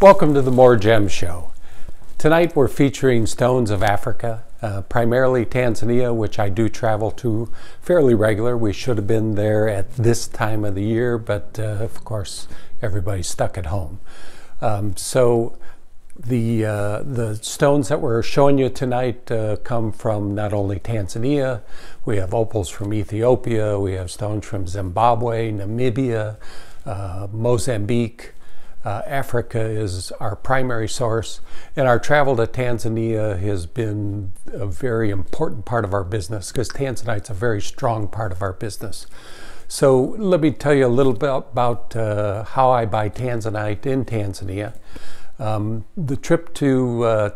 Welcome to the More Gem Show. Tonight we're featuring stones of Africa, primarily Tanzania, which I do travel to fairly regular. We should have been there at this time of the year, but of course everybody's stuck at home. So the stones that we're showing you tonight come from not only Tanzania. We have opals from Ethiopia, we have stones from Zimbabwe, Namibia, Mozambique. Africa is our primary source, and our travel to Tanzania has been a very important part of our business because Tanzanite's a very strong part of our business. So let me tell you a little bit about how I buy Tanzanite in Tanzania. The trip to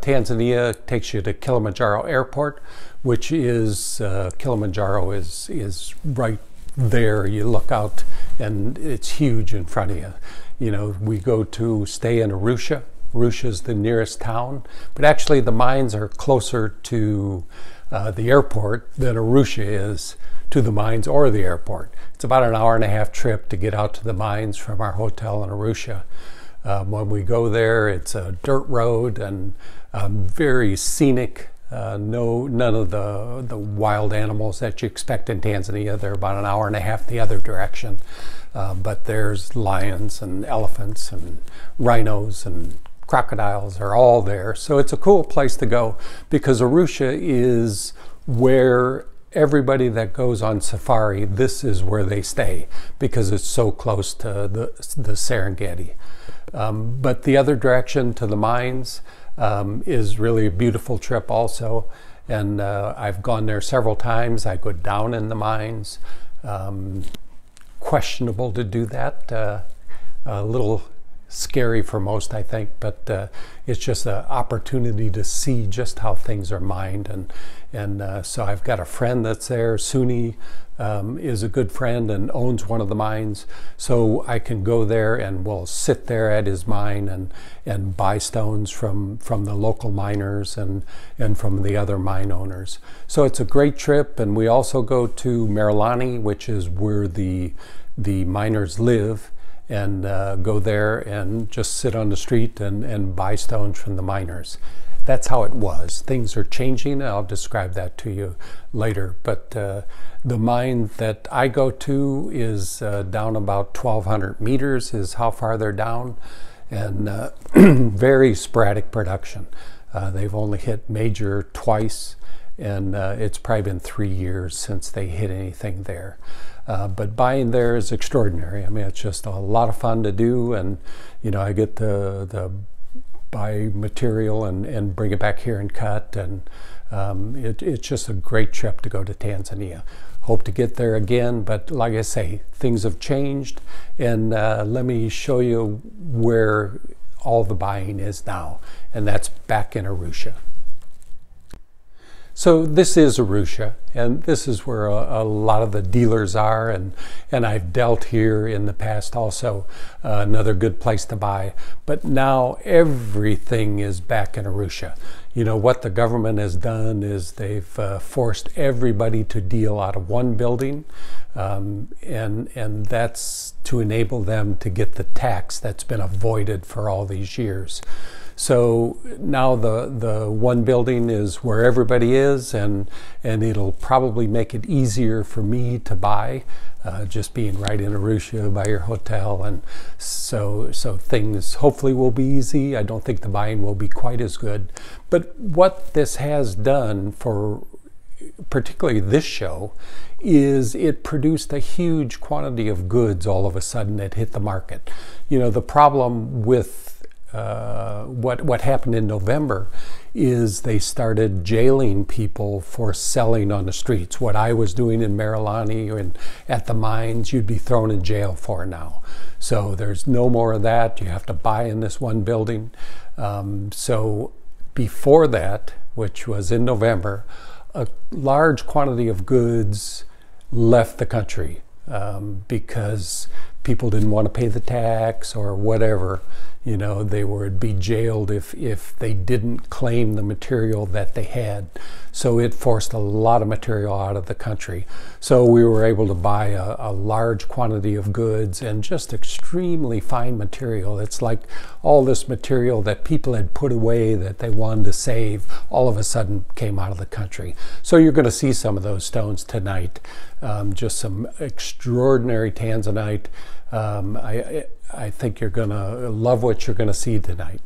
Tanzania takes you to Kilimanjaro Airport, which is, Kilimanjaro is right there. You look out and it's huge in front of you. You know, we go to stay in Arusha. Arusha is the nearest town, but actually the mines are closer to the airport than Arusha is to the mines or the airport. It's about an hour-and-a-half trip to get out to the mines from our hotel in Arusha. When we go there, it's a dirt road and very scenic. None of the wild animals that you expect in Tanzania. They're about an hour-and-a-half the other direction. But there's lions and elephants and rhinos and crocodiles are all there. So it's a cool place to go because Arusha is where everybody that goes on safari, this is where they stay because it's so close to the Serengeti. But the other direction to the mines is really a beautiful trip also. And I've gone there several times. I go down in the mines. Questionable to do that, a little scary for most, I think, but it's just an opportunity to see just how things are mined. And so I've got a friend that's there. Suni is a good friend and owns one of the mines, so I can go there and we'll sit there at his mine and buy stones from the local miners and from the other mine owners. So it's a great trip. And we also go to Merelani, which is where the miners live, and go there and just sit on the street and buy stones from the miners. That's how it was. Things are changing, and I'll describe that to you later. But the mine that I go to is down about 1,200 meters is how far they're down, and very sporadic production. They've only hit major twice, and it's probably been 3 years since they hit anything there. But buying there is extraordinary. I mean, it's just a lot of fun to do, and you know, I get the buy material and bring it back here and cut, and it's just a great trip to go to Tanzania. Hope to get there again, but like I say, things have changed, and let me show you where all the buying is now, and that's back in Arusha. So this is Arusha, and this is where a lot of the dealers are, and I've dealt here in the past also, another good place to buy. But now everything is back in Arusha. You know, what the government has done is they've forced everybody to deal out of one building, and that's to enable them to get the tax that's been avoided for all these years. So now the one building is where everybody is, and it'll probably make it easier for me to buy, just being right in Arusha by your hotel. And so things hopefully will be easy. I don't think the buying will be quite as good. But what this has done for particularly this show is it produced a huge quantity of goods all of a sudden that hit the market. You know, the problem with what happened in November is they started jailing people for selling on the streets. What I was doing in Merelani and at the mines, you'd be thrown in jail for now. So there's no more of that. You have to buy in this one building. So before that, which was in November, a large quantity of goods left the country because people didn't want to pay the tax or whatever. You know, they would be jailed if they didn't claim the material that they had. So it forced a lot of material out of the country. So we were able to buy a large quantity of goods and just extremely fine material. It's like all this material that people had put away that they wanted to save all of a sudden came out of the country. So you're going to see some of those stones tonight. Just some extraordinary Tanzanite. I think you're going to love what you're going to see tonight.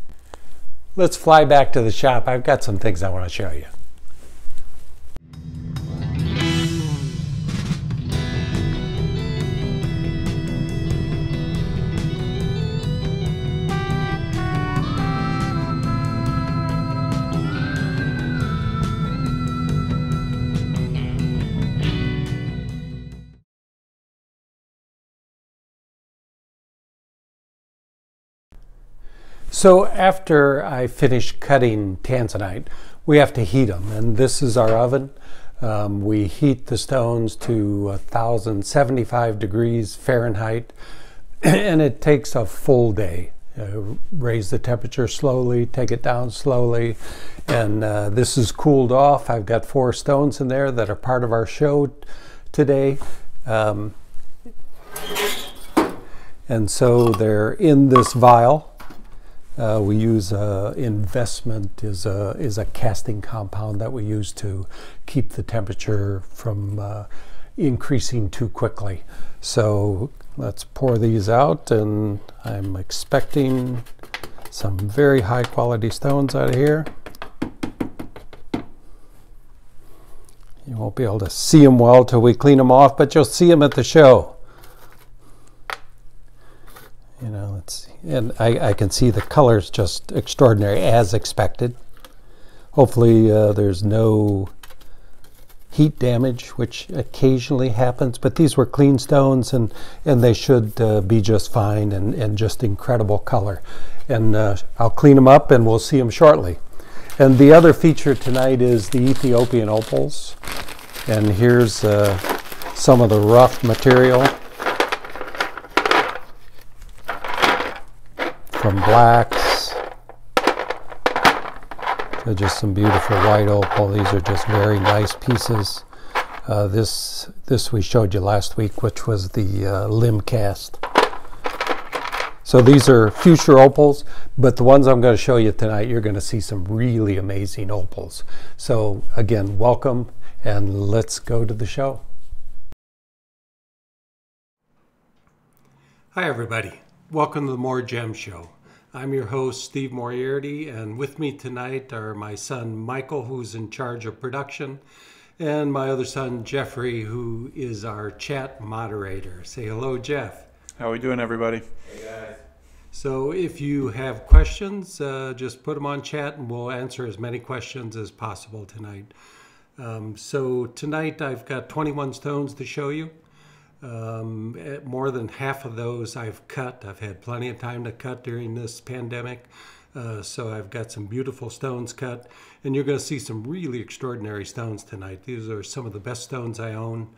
Let's fly back to the shop. I've got some things I want to show you. So after I finish cutting Tanzanite, we have to heat them, and this is our oven. We heat the stones to 1075 degrees Fahrenheit, and it takes a full day. Raise the temperature slowly, take it down slowly, and this is cooled off. I've got 4 stones in there that are part of our show today. And so they're in this vial. We use investment is a casting compound that we use to keep the temperature from increasing too quickly. So let's pour these out, and I'm expecting some very high quality stones out of here. You won't be able to see them well till we clean them off, but you'll see them at the show. You know, let's see. And I can see the color's just extraordinary, as expected. Hopefully there's no heat damage, which occasionally happens, but these were clean stones, and they should be just fine, and just incredible color. And I'll clean them up, and we'll see them shortly. And the other feature tonight is the Ethiopian opals. And here's some of the rough material. From blacks to just some beautiful white opal. These are just very nice pieces. This we showed you last week, which was the limb cast. So these are future opals, but the ones I'm going to show you tonight, you're going to see some really amazing opals. So again, welcome, and let's go to the show. Hi everybody. Welcome to the More Gem Show. I'm your host, Steve Moriarty, and with me tonight are my son, Michael, who's in charge of production, and my other son, Jeffrey, who is our chat moderator. Say hello, Jeff. How are we doing, everybody? Hey, guys. So if you have questions, just put them on chat, and we'll answer as many questions as possible tonight. So tonight, I've got 21 stones to show you. More than half of those I've cut. I've had plenty of time to cut during this pandemic, so I've got some beautiful stones cut, and you're going to see some really extraordinary stones tonight. These are some of the best stones I own,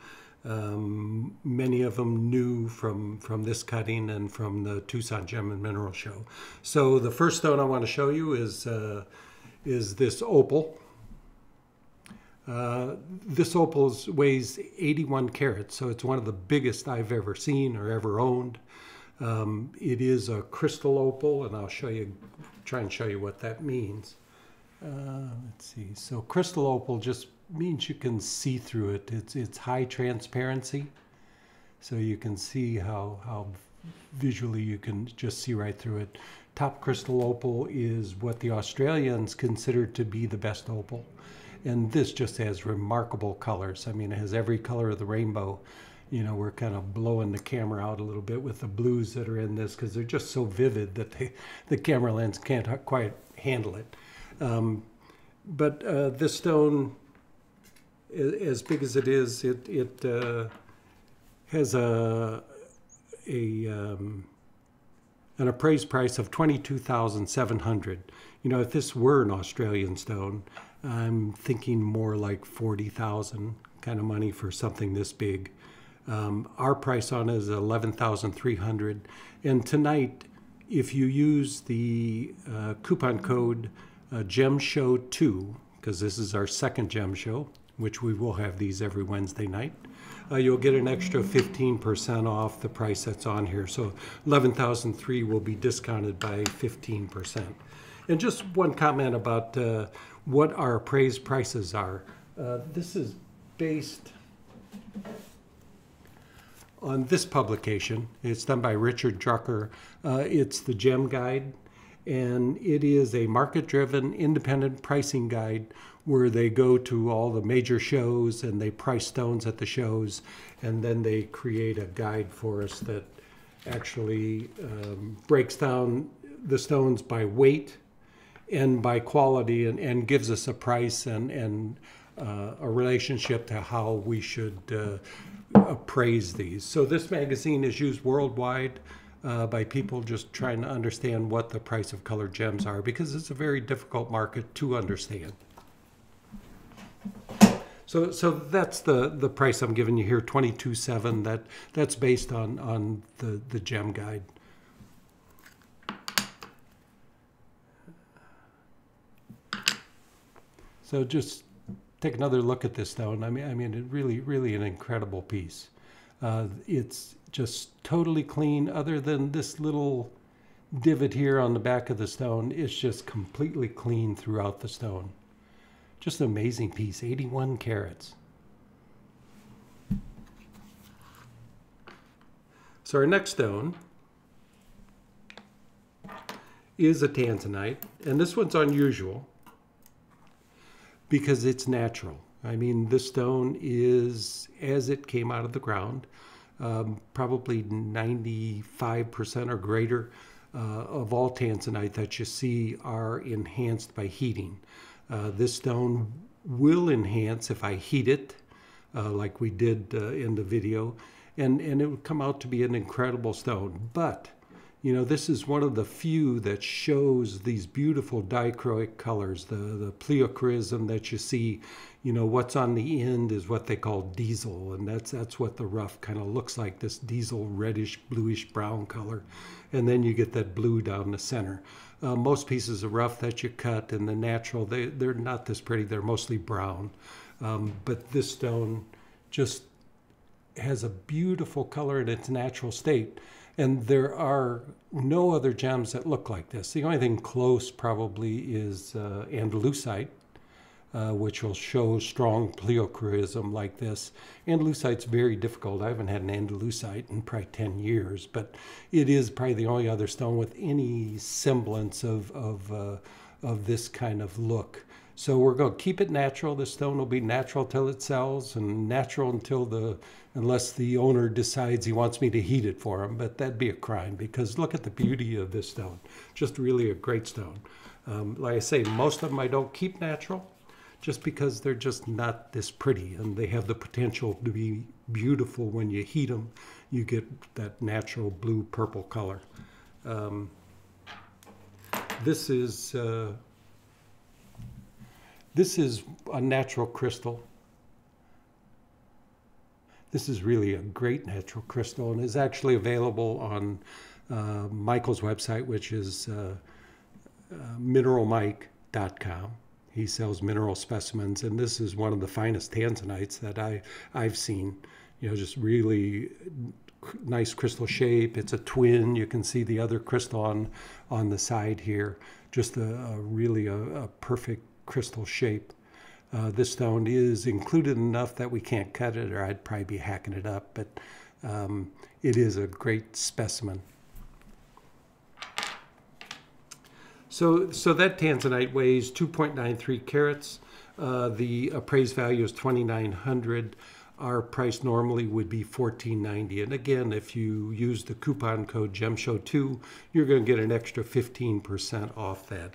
many of them new from this cutting and from the Tucson Gem and Mineral Show. So the first stone I want to show you is this opal. This opal weighs 81 carats, so it's one of the biggest I've ever seen or ever owned. It is a crystal opal, and I'll try and show you what that means. Let's see. So crystal opal just means you can see through it. It's high transparency, so you can see how visually you can just see right through it. Top crystal opal is what the Australians consider to be the best opal. And this just has remarkable colors. I mean, it has every color of the rainbow. You know, we're kind of blowing the camera out a little bit with the blues that are in this because they're just so vivid that the camera lens can't quite handle it. But this stone, as big as it is, it has an appraised price of $22,700. You know, if this were an Australian stone, I'm thinking more like $40,000 kind of money for something this big. Our price on it is $11,300, and tonight if you use the coupon code GEMSHOW2, because this is our second gem show, which we will have these every Wednesday night, you'll get an extra 15% off the price that's on here. So 11,003 will be discounted by 15%. And just one comment about what our appraised prices are. This is based on this publication. It's done by Richard Drucker. It's the Gem Guide, and it is a market-driven independent pricing guide where they go to all the major shows and they price stones at the shows, and then they create a guide for us that actually breaks down the stones by weight and by quality, and gives us a price and a relationship to how we should appraise these. So this magazine is used worldwide by people just trying to understand what the price of colored gems are, because it's a very difficult market to understand. So that's the price I'm giving you here, 22.7. That's based on the Gem Guide. So just take another look at this stone. I mean, it really an incredible piece. It's just totally clean, other than this little divot here on the back of the stone. It's just completely clean throughout the stone. Just an amazing piece, 81 carats. So our next stone is a tanzanite, and this one's unusual because it's natural. I mean, this stone is, as it came out of the ground, probably 95% or greater of all tanzanite that you see are enhanced by heating. This stone will enhance if I heat it, like we did in the video, and it would come out to be an incredible stone. But, you know, this is one of the few that shows these beautiful dichroic colors, the pleochroism that you see. You know, what's on the end is what they call diesel, and that's what the rough kind of looks like, this diesel reddish, bluish brown color. And then you get that blue down the center. Most pieces of rough that you cut in the natural, they're not this pretty, they're mostly brown. But this stone just has a beautiful color in its natural state. And there are no other gems that look like this. The only thing close probably is Andalusite, which will show strong pleochroism like this. Andalusite's very difficult. I haven't had an Andalusite in probably 10 years, but it is probably the only other stone with any semblance of this kind of look. So we're going to keep it natural. This stone will be natural till it sells, and natural unless the owner decides he wants me to heat it for him. But that'd be a crime, because look at the beauty of this stone. Just really a great stone. Like I say, most of them I don't keep natural, just because they're just not this pretty, and they have the potential to be beautiful when you heat them. You get that natural blue-purple color. This is a natural crystal. This is really a great natural crystal, and is actually available on Michael's website, which is mineralmike.com. He sells mineral specimens, and this is one of the finest tanzanites that I've seen. You know, just really nice crystal shape. It's a twin. You can see the other crystal on the side here. Just a really perfect crystal shape. This stone is included enough that we can't cut it, or I'd probably be hacking it up, but it is a great specimen. So that tanzanite weighs 2.93 carats. The appraised value is $2,900. Our price normally would be $1,490. And again, if you use the coupon code GEMSHOW2, you're going to get an extra 15% off that.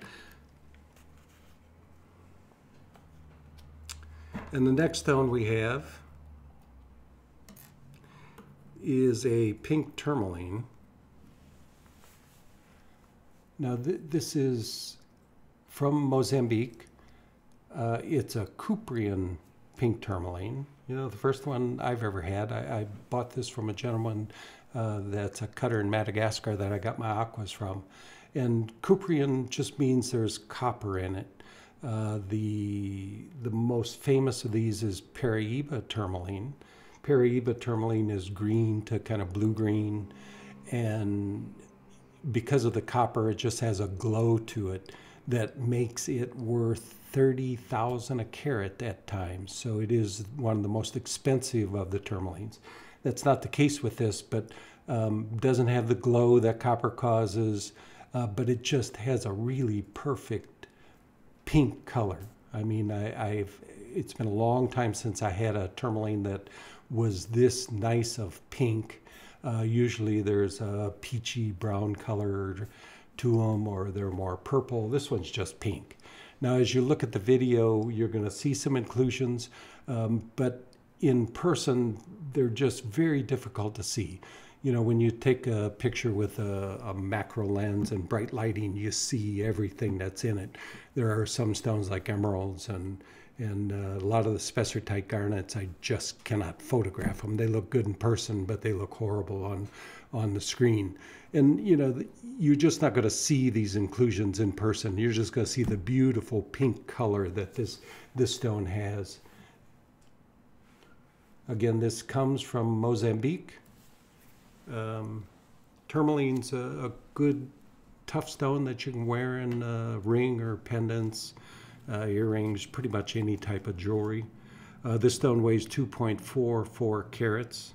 And the next stone we have is a pink tourmaline. Now this is from Mozambique. It's a Kuprian pink tourmaline. You know, the first one I've ever had. I bought this from a gentleman that's a cutter in Madagascar that I got my aquas from. And Kuprian just means there's copper in it. The most famous of these is Paraiba tourmaline. Paraiba tourmaline is green to kind of blue-green, and because of the copper, it just has a glow to it that makes it worth $30,000 a carat at times. So it is one of the most expensive of the tourmalines. That's not the case with this, but doesn't have the glow that copper causes, but it just has a really perfect pink color. I mean, it's been a long time since I had a tourmaline that was this nice of pink. Usually there's a peachy brown color to them, or they're more purple. This one's just pink. Now, as you look at the video, you're going to see some inclusions, but in person, they're just very difficult to see. You know, when you take a picture with a macro lens and bright lighting, you see everything that's in it. There are some stones like emeralds and a lot of the spessartite garnets, I just cannot photograph them. They look good in person, but they look horrible on the screen. And you know, you're just not going to see these inclusions in person. You're just going to see the beautiful pink color that this stone has. Again, this comes from Mozambique. Tourmaline's a good tough stone that you can wear in a ring or pendants, earrings, pretty much any type of jewelry. This stone weighs 2.44 carats.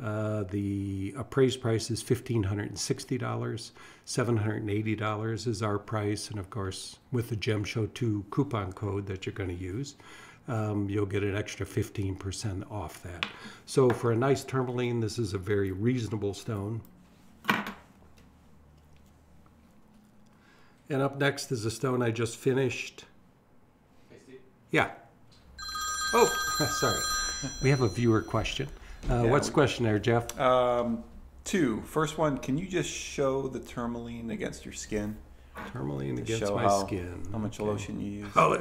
The appraised price is $1,560. $780 is our price, and of course, with the Gem Show 2 coupon code that you're going to use, you'll get an extra 15% off that. So for a nice tourmaline, this is a very reasonable stone. And up next is a stone I just finished. Hey, Steve. Yeah. Oh, sorry. We have a viewer question. What's the question there, Jeff? Two. First one, can you just show the tourmaline against your skin? Tourmaline against my skin. How much lotion you use. How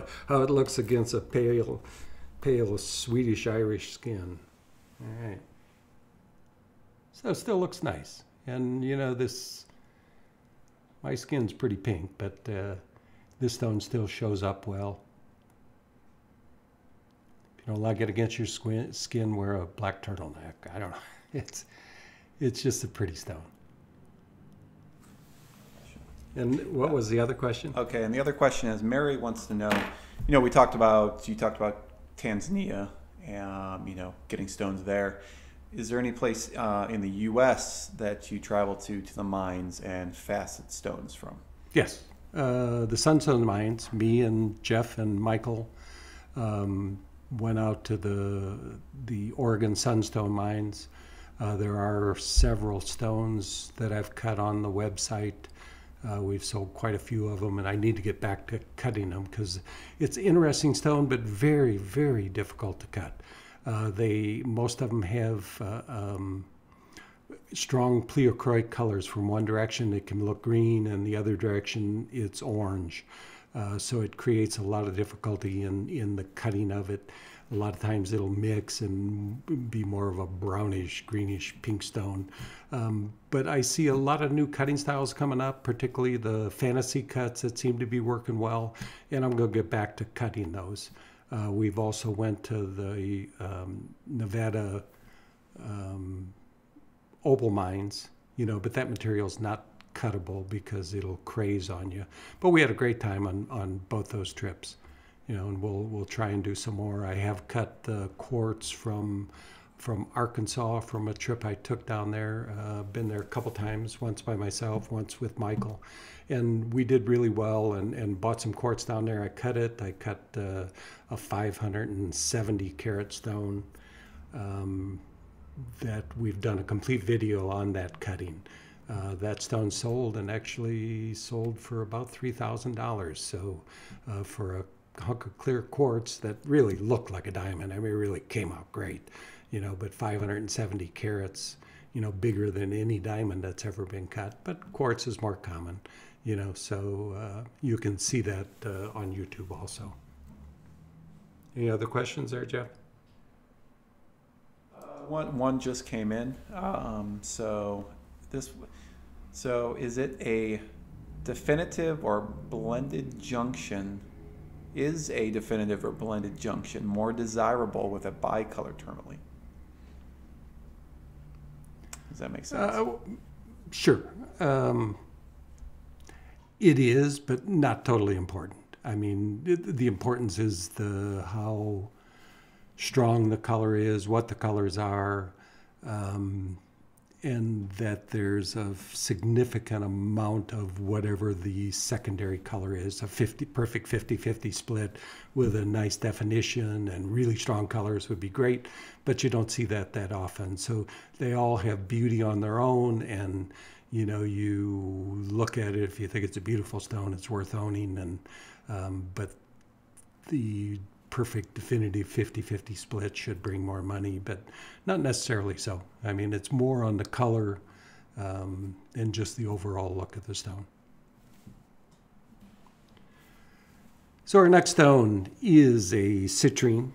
it looks against a pale Swedish-Irish skin. All right. So it still looks nice. And, you know, this... my skin's pretty pink, but this stone still shows up well. If you don't like it against your skin, wear a black turtleneck. I don't know. It's just a pretty stone. And what was the other question? Okay, and the other question is, Mary wants to know, you know, you talked about Tanzania, you know, getting stones there. Is there any place in the U.S. that you travel to the mines and facet stones from? Yes. The Sunstone Mines, me and Jeff and Michael went out to the Oregon Sunstone Mines. There are several stones that I've cut on the website. We've sold quite a few of them, and I need to get back to cutting them because it's interesting stone, but very, very difficult to cut. Most of them have strong pleochroic colors. From one direction, it can look green, and the other direction, it's orange. So it creates a lot of difficulty in the cutting of it. A lot of times it'll mix and be more of a brownish, greenish, pink stone. But I see a lot of new cutting styles coming up, particularly the fantasy cuts that seem to be working well, and I'm going to get back to cutting those. We've also went to the Nevada opal mines, you know, but that material's not cuttable because it'll craze on you. But we had a great time on both those trips, you know, and we'll try and do some more. I have cut the quartz from Arkansas from a trip I took down there. Been there a couple times, once by myself, once with Michael. And we did really well and bought some quartz down there. I cut it. I cut a 570 carat stone that we've done a complete video on that cutting. That stone sold, and actually sold for about $3,000. So for a hunk of clear quartz that really looked like a diamond, I mean, it really came out great. You know, but 570 carats, you know, bigger than any diamond that's ever been cut. But quartz is more common, you know, so you can see that on YouTube also. Any other questions there, Jeff? One just came in. So is it a definitive or blended junction? Is a definitive or blended junction more desirable with a bicolor tourmaline? Does that make sense? Sure. It is, but not totally important. I mean, the importance is how strong the color is, what the colors are, and that there's a significant amount of whatever the secondary color is, a perfect 50-50 split with a nice definition and really strong colors would be great, but you don't see that often. So they all have beauty on their own, and you know, you look at it, if you think it's a beautiful stone, it's worth owning, and but the perfect definitive 50-50 split should bring more money, but not necessarily so. I mean, it's more on the color and just the overall look of the stone. So our next stone is a citrine.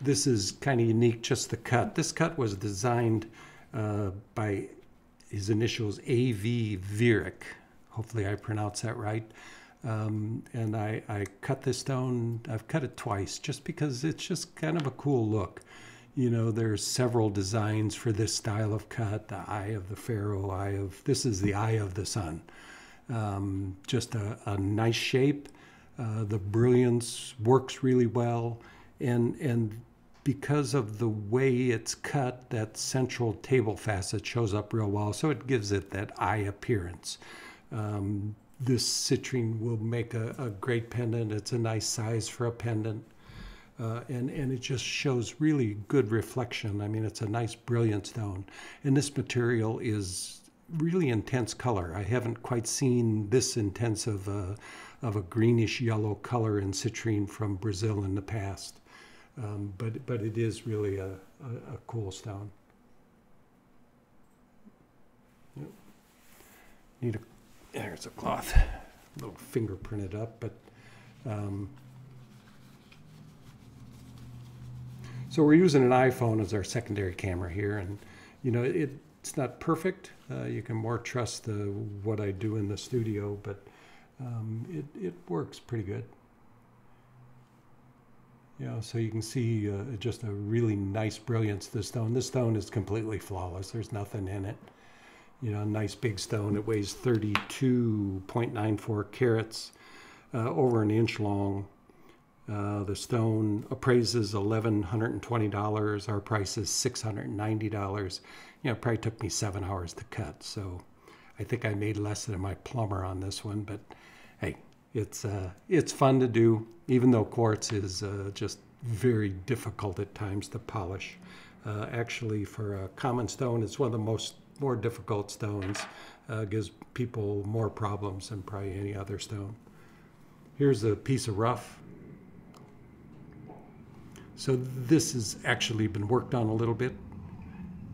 This is kind of unique, just the cut. This cut was designed by his initials A.V. Vierik. Hopefully I pronounced that right. And I cut this stone, I've cut it twice just because it's just kind of a cool look. You know, there's several designs for this style of cut, the Eye of the Pharaoh, this is the Eye of the Sun. Just a nice shape, the brilliance works really well, and because of the way it's cut, that central table facet shows up real well, so it gives it that eye appearance. This citrine will make a great pendant. It's a nice size for a pendant. And it just shows really good reflection. I mean, it's a nice brilliant stone. And this material is really intense color. I haven't quite seen this intense of a greenish yellow color in citrine from Brazil in the past. But it is really a cool stone. Yep. Need a There's a cloth, a little finger printed up, but so we're using an iPhone as our secondary camera here, and you know it's not perfect. You can more trust what I do in the studio, but it works pretty good. Yeah, you know, so you can see just a really nice brilliance to the stone. This stone is completely flawless. There's nothing in it. You know, a nice big stone. It weighs 32.94 carats, over an inch long. The stone appraises $1,120. Our price is $690. You know, it probably took me 7 hours to cut, so I think I made less than my plumber on this one. But hey, it's fun to do, even though quartz is just very difficult at times to polish. Actually, for a common stone, it's one of the more difficult stones, gives people more problems than probably any other stone. Here's a piece of rough. So this has actually been worked on a little bit.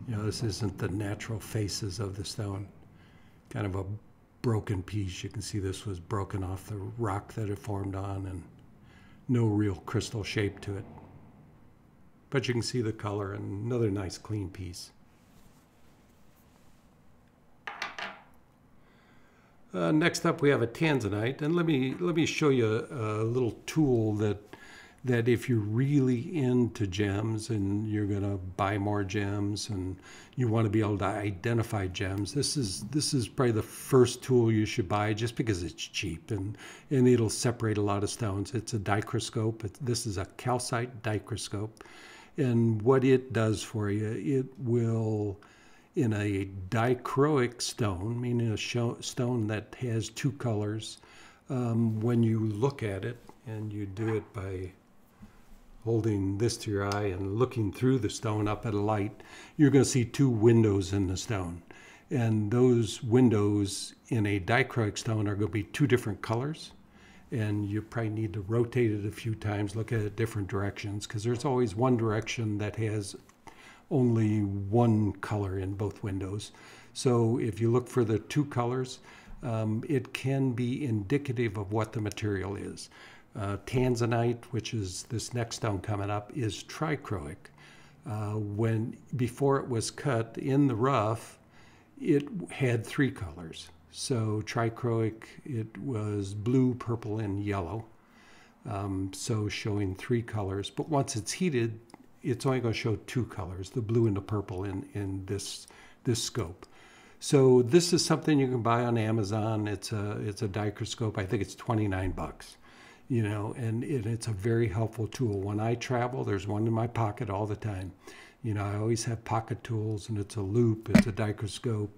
You know, this isn't the natural faces of the stone. Kind of a broken piece. You can see this was broken off the rock that it formed on, and no real crystal shape to it. But you can see the color, and another nice clean piece. Next up, we have a tanzanite, and let me show you a little tool that if you're really into gems and you're going to buy more gems and you want to be able to identify gems, this is probably the first tool you should buy just because it's cheap and it'll separate a lot of stones. It's a dichroscope. This is a calcite dichroscope, and what it does for you, it will, in a dichroic stone, meaning a stone that has two colors, when you look at it, and you do it by holding this to your eye and looking through the stone up at a light, you're going to see two windows in the stone. And those windows in a dichroic stone are going to be two different colors. And you probably need to rotate it a few times, look at it different directions, because there's always one direction that has only one color in both windows. So if you look for the two colors, it can be indicative of what the material is. Tanzanite, which is this next stone coming up, is trichroic. before it was cut in the rough, it had three colors. So trichroic, it was blue, purple, and yellow. So showing three colors. But once it's heated, it's only going to show two colors, the blue and the purple in this scope. So this is something you can buy on Amazon. It's a dichroscope. I think it's 29 bucks, you know, and it's a very helpful tool. When I travel, there's one in my pocket all the time. You know, I always have pocket tools, and it's a loop, it's a dichroscope,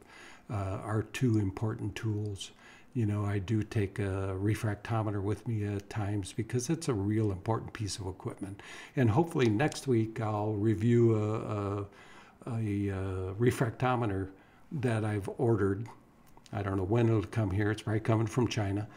are two important tools. You know, I do take a refractometer with me at times because it's a real important piece of equipment. And hopefully next week I'll review a refractometer that I've ordered. I don't know when it'll come here. It's probably coming from China.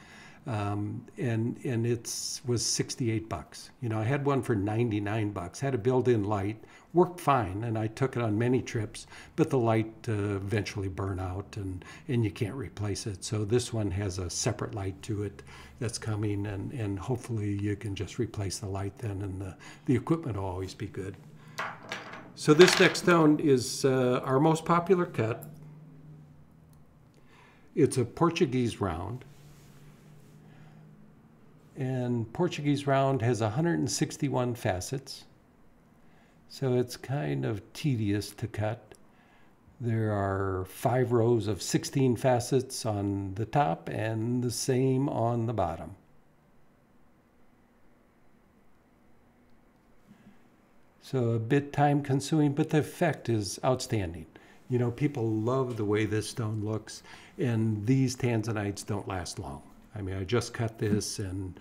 And it was 68 bucks. You know, I had one for 99 bucks, had a built-in light, worked fine, and I took it on many trips, but the light eventually burned out and you can't replace it. So this one has a separate light to it that's coming, and hopefully you can just replace the light then, and the equipment will always be good. So this next stone is our most popular cut. It's a Portuguese round. And Portuguese round has 161 facets, so it's kind of tedious to cut. There are 5 rows of 16 facets on the top and the same on the bottom. So a bit time consuming, but the effect is outstanding. You know, people love the way this stone looks, and these tanzanites don't last long. I mean, I just cut this, and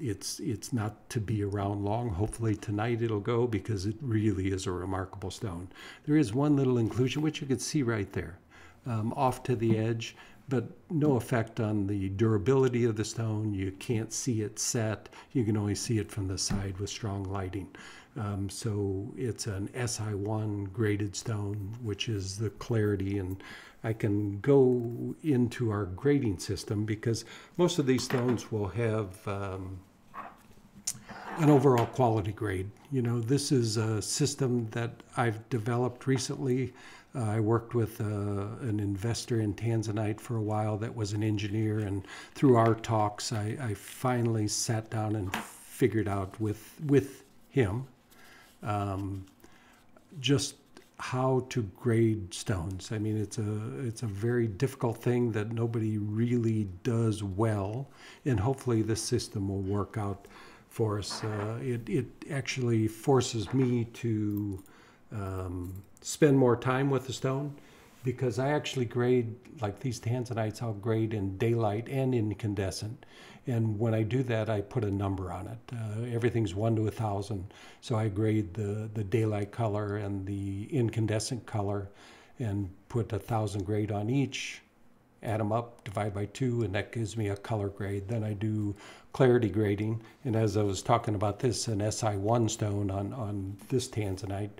it's not to be around long. Hopefully tonight it'll go, because it really is a remarkable stone. There is one little inclusion, which you can see right there, off to the edge, but no effect on the durability of the stone. You can't see it set. You can only see it from the side with strong lighting. So it's an SI1 graded stone, which is the clarity, and I can go into our grading system because most of these stones will have an overall quality grade. You know, this is a system that I've developed recently. I worked with an investor in Tanzanite for a while that was an engineer, and through our talks, I finally sat down and figured out with him just how to grade stones. I mean, it's a very difficult thing that nobody really does well, and hopefully this system will work out for us. It actually forces me to spend more time with the stone, because I actually grade, like these tanzanites, I'll grade in daylight and incandescent. And when I do that, I put a number on it. Everything's 1 to 1,000. So I grade the daylight color and the incandescent color and put 1,000 grade on each, add them up, divide by 2, and that gives me a color grade. Then I do clarity grading. And as I was talking about this, an SI1 stone on this tanzanite,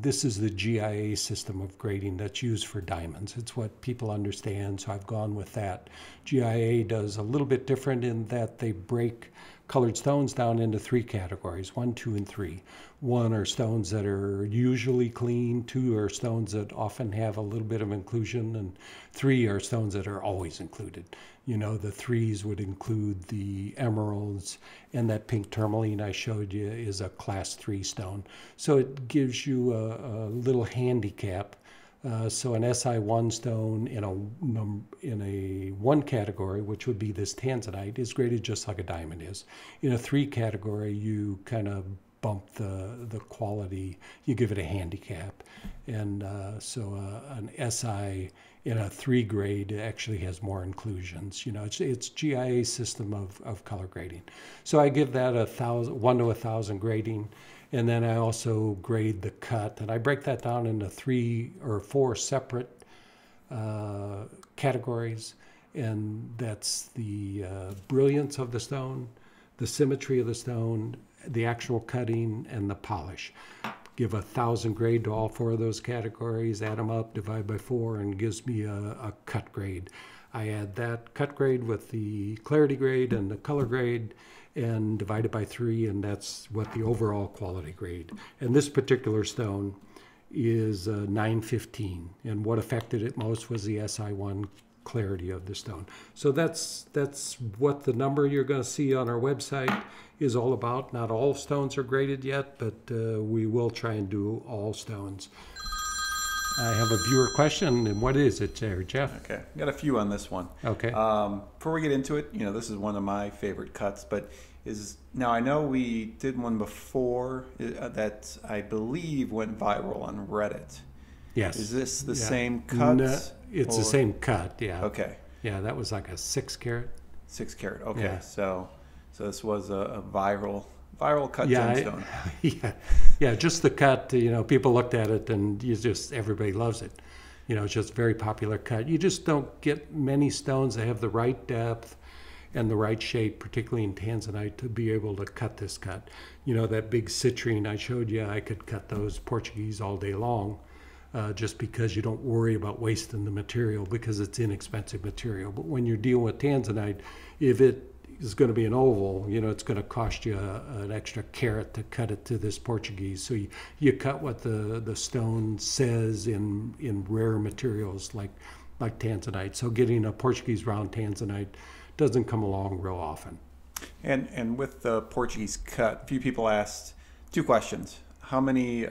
this is the GIA system of grading that's used for diamonds. It's what people understand, so I've gone with that. GIA does a little bit different in that they break colored stones down into 3 categories, 1, 2, and 3. 1 are stones that are usually clean, 2 are stones that often have a little bit of inclusion, and 3 are stones that are always included. You know, the 3s would include the emeralds, and that pink tourmaline I showed you is a class 3 stone. So it gives you a little handicap. So an SI1 stone in a 1 category, which would be this tanzanite, is graded just like a diamond is. In a 3 category, you kind of bump the quality, you give it a handicap. And so an SI in a 3 grade actually has more inclusions. You know, it's GIA system of color grading. So I give that 1 to 1,000 grading. And then I also grade the cut, and I break that down into 3 or 4 separate categories, and that's the brilliance of the stone, the symmetry of the stone, the actual cutting, and the polish. Give 1,000 grade to all 4 of those categories, add them up, divide by 4, and gives me a cut grade. I add that cut grade with the clarity grade and the color grade and divide it by 3, and that's what the overall quality grade. And this particular stone is 915, and what affected it most was the SI1 clarity of the stone. So that's what the number you're going to see on our website is all about. Not all stones are graded yet, but we will try and do all stones. I have a viewer question, and what is it there, Jeff? Okay, I've got a few on this one. Okay. Before we get into it, you know, this is one of my favorite cuts, but is, now I know we did one before that I believe went viral on Reddit. Yes. Is this the same cut? No, it's the same cut, yeah. Okay. Yeah, that was like a 6 carat. 6 carat, okay. Yeah. So this was a viral cut gemstone. Yeah, just the cut, you know, people looked at it and everybody loves it. You know, it's just a very popular cut. You just don't get many stones that have the right depth and the right shape, particularly in Tanzanite, to be able to cut this cut. You know, that big citrine I showed you, I could cut those Portuguese all day long, just because you don't worry about wasting the material because it's inexpensive material. But when you're dealing with Tanzanite, if it is going to be an oval, you know, it's going to cost you an extra carat to cut it to this Portuguese. So you cut what the stone says in rare materials like Tanzanite. So getting a Portuguese round Tanzanite doesn't come along real often. And with the Portuguese cut, a few people asked 2 questions. How many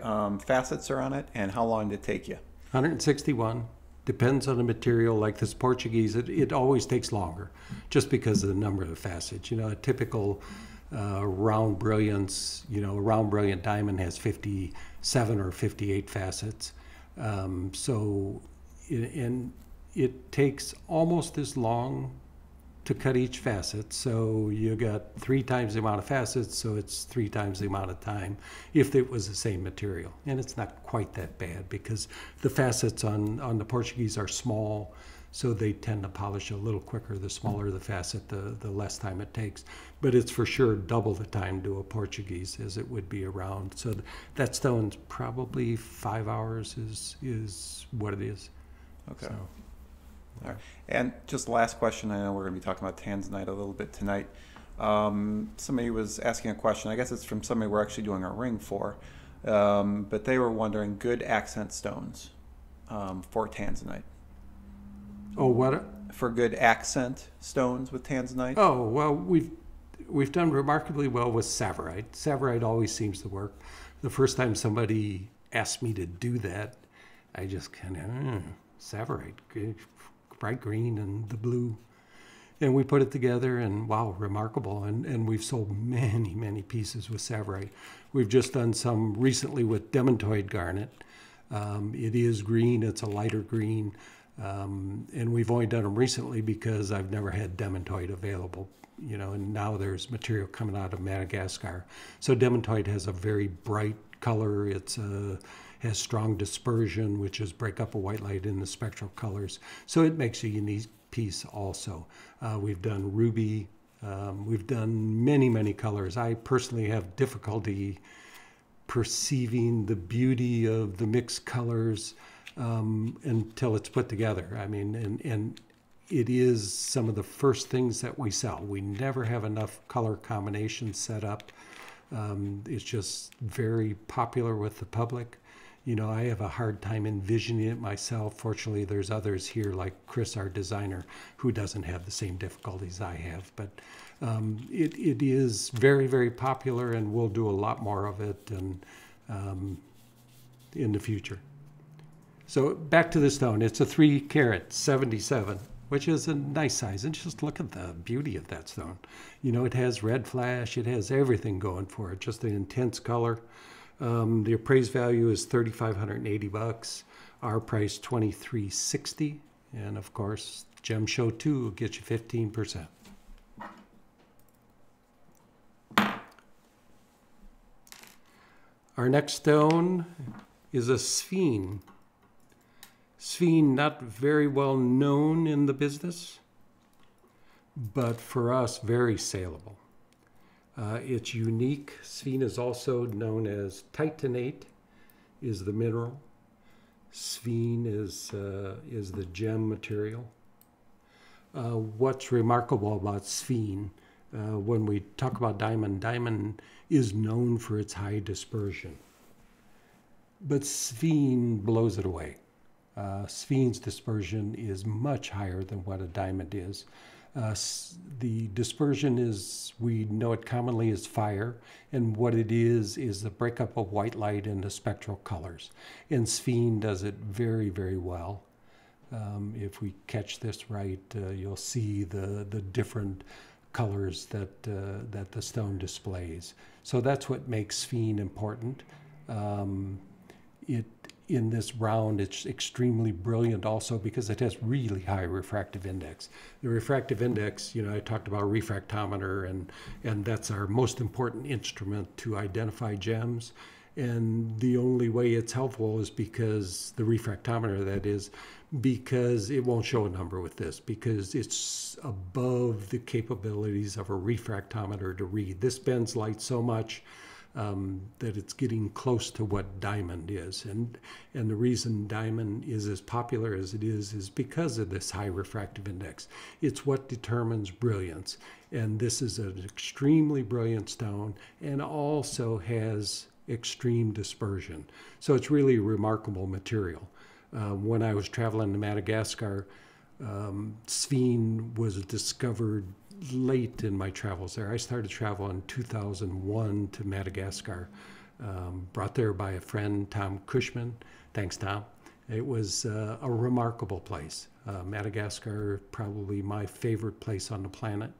facets are on it, and how long did it take you? 161. Depends on the material. Like this Portuguese, it always takes longer just because of the number of the facets. You know, a typical round brilliance, you know, a round brilliant diamond has 57 or 58 facets. And it takes almost as long to cut each facet. So you got 3 times the amount of facets, so it's 3 times the amount of time if it was the same material. And it's not quite that bad because the facets on the Portuguese are small, so they tend to polish a little quicker. The smaller the facet, the less time it takes. But it's for sure double the time to a Portuguese as it would be a round. So that stone's probably 5 hours is what it is. Okay. So. All right. And just last question, I know we're going to be talking about Tanzanite a little bit tonight. Somebody was asking a question, I guess it's from somebody we're actually doing our ring for, but they were wondering good accent stones for Tanzanite. Oh, what? For good accent stones with Tanzanite. Oh, well, we've done remarkably well with Savarite. Savarite always seems to work. The first time somebody asked me to do that, I just kind of, Savarite. Bright green and the blue, and we put it together, and wow, remarkable. And we've sold many pieces with Savarite. We've just done some recently with demantoid garnet. It is green, it's a lighter green, and we've only done them recently because I've never had demantoid available, you know, and now there's material coming out of Madagascar. So demantoid has a very bright color. It's a has strong dispersion, which is break up a white light in the spectral colors. So it makes a unique piece also. We've done ruby. We've done many colors. I personally have difficulty perceiving the beauty of the mixed colors until it's put together. I mean, and it is some of the first things that we sell. We never have enough color combinations set up. It's just very popular with the public. You know, I have a hard time envisioning it myself. Fortunately, there's others here like Chris, our designer, who doesn't have the same difficulties I have. But it is very popular, and we'll do a lot more of it and, in the future. So back to the stone. It's a 3 carat, 77, which is a nice size. And just look at the beauty of that stone. You know, it has red flash. It has everything going for it, just an intense color. The appraised value is $3,580. Our price $2,360, and of course, Gem Show 2 will get you 15%. Our next stone is a Sphene. Sphene, not very well known in the business, but for us, very saleable. It's unique. Sphene is also known as titanate, is the mineral. Sphene is the gem material. what's remarkable about Sphene. When we talk about diamond, diamond is known for its high dispersion. But Sphene blows it away. Sphene's dispersion is much higher than what a diamond is. The dispersion is, we know it commonly as fire, and what it is the breakup of white light into spectral colors. And Sphene does it very, very well. If we catch this right, you'll see the different colors that, that the stone displays. So that's what makes Sphene important. In this round, it's extremely brilliant also because it has really high refractive index. The refractive index, you know, I talked about refractometer, and that's our most important instrument to identify gems. And the only way it's helpful is because the refractometer, that is, because it won't show a number with this, because it's above the capabilities of a refractometer to read. This bends light so much that it's getting close to what diamond is. And the reason diamond is as popular as it is because of this high refractive index. It's what determines brilliance. And this is an extremely brilliant stone and also has extreme dispersion. So it's really a remarkable material. When I was traveling to Madagascar, Sphene was discovered late in my travels there. I started travel in 2001 to Madagascar, brought there by a friend, Tom Cushman. Thanks, Tom. It was a remarkable place. Madagascar, probably my favorite place on the planet.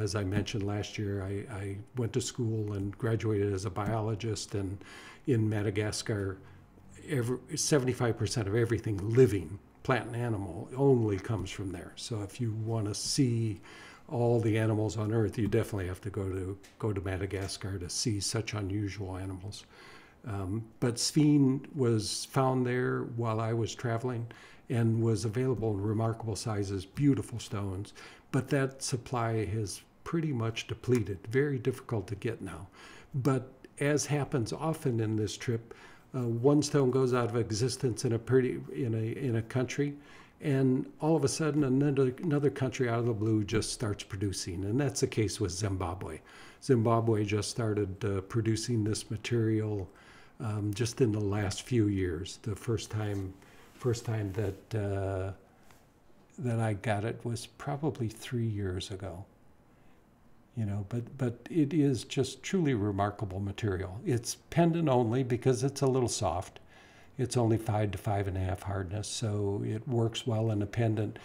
As I mentioned last year, I went to school and graduated as a biologist, and in Madagascar, 75% of everything living, plant and animal, only comes from there. So if you want to see all the animals on Earth, you definitely have to go to Madagascar to see such unusual animals. But Sphene was found there while I was traveling and was available in remarkable sizes, beautiful stones, but that supply has pretty much depleted. Very difficult to get now. But as happens often in this trip, one stone goes out of existence in a country, and all of a sudden another country out of the blue just starts producing, and that's the case with Zimbabwe. Zimbabwe just started producing this material just in the last few years. The first time that that I got it was probably 3 years ago. You know, but it is just truly remarkable material. It's pendant only because it's a little soft. It's only 5 to 5.5 hardness, so it works well in a pendant,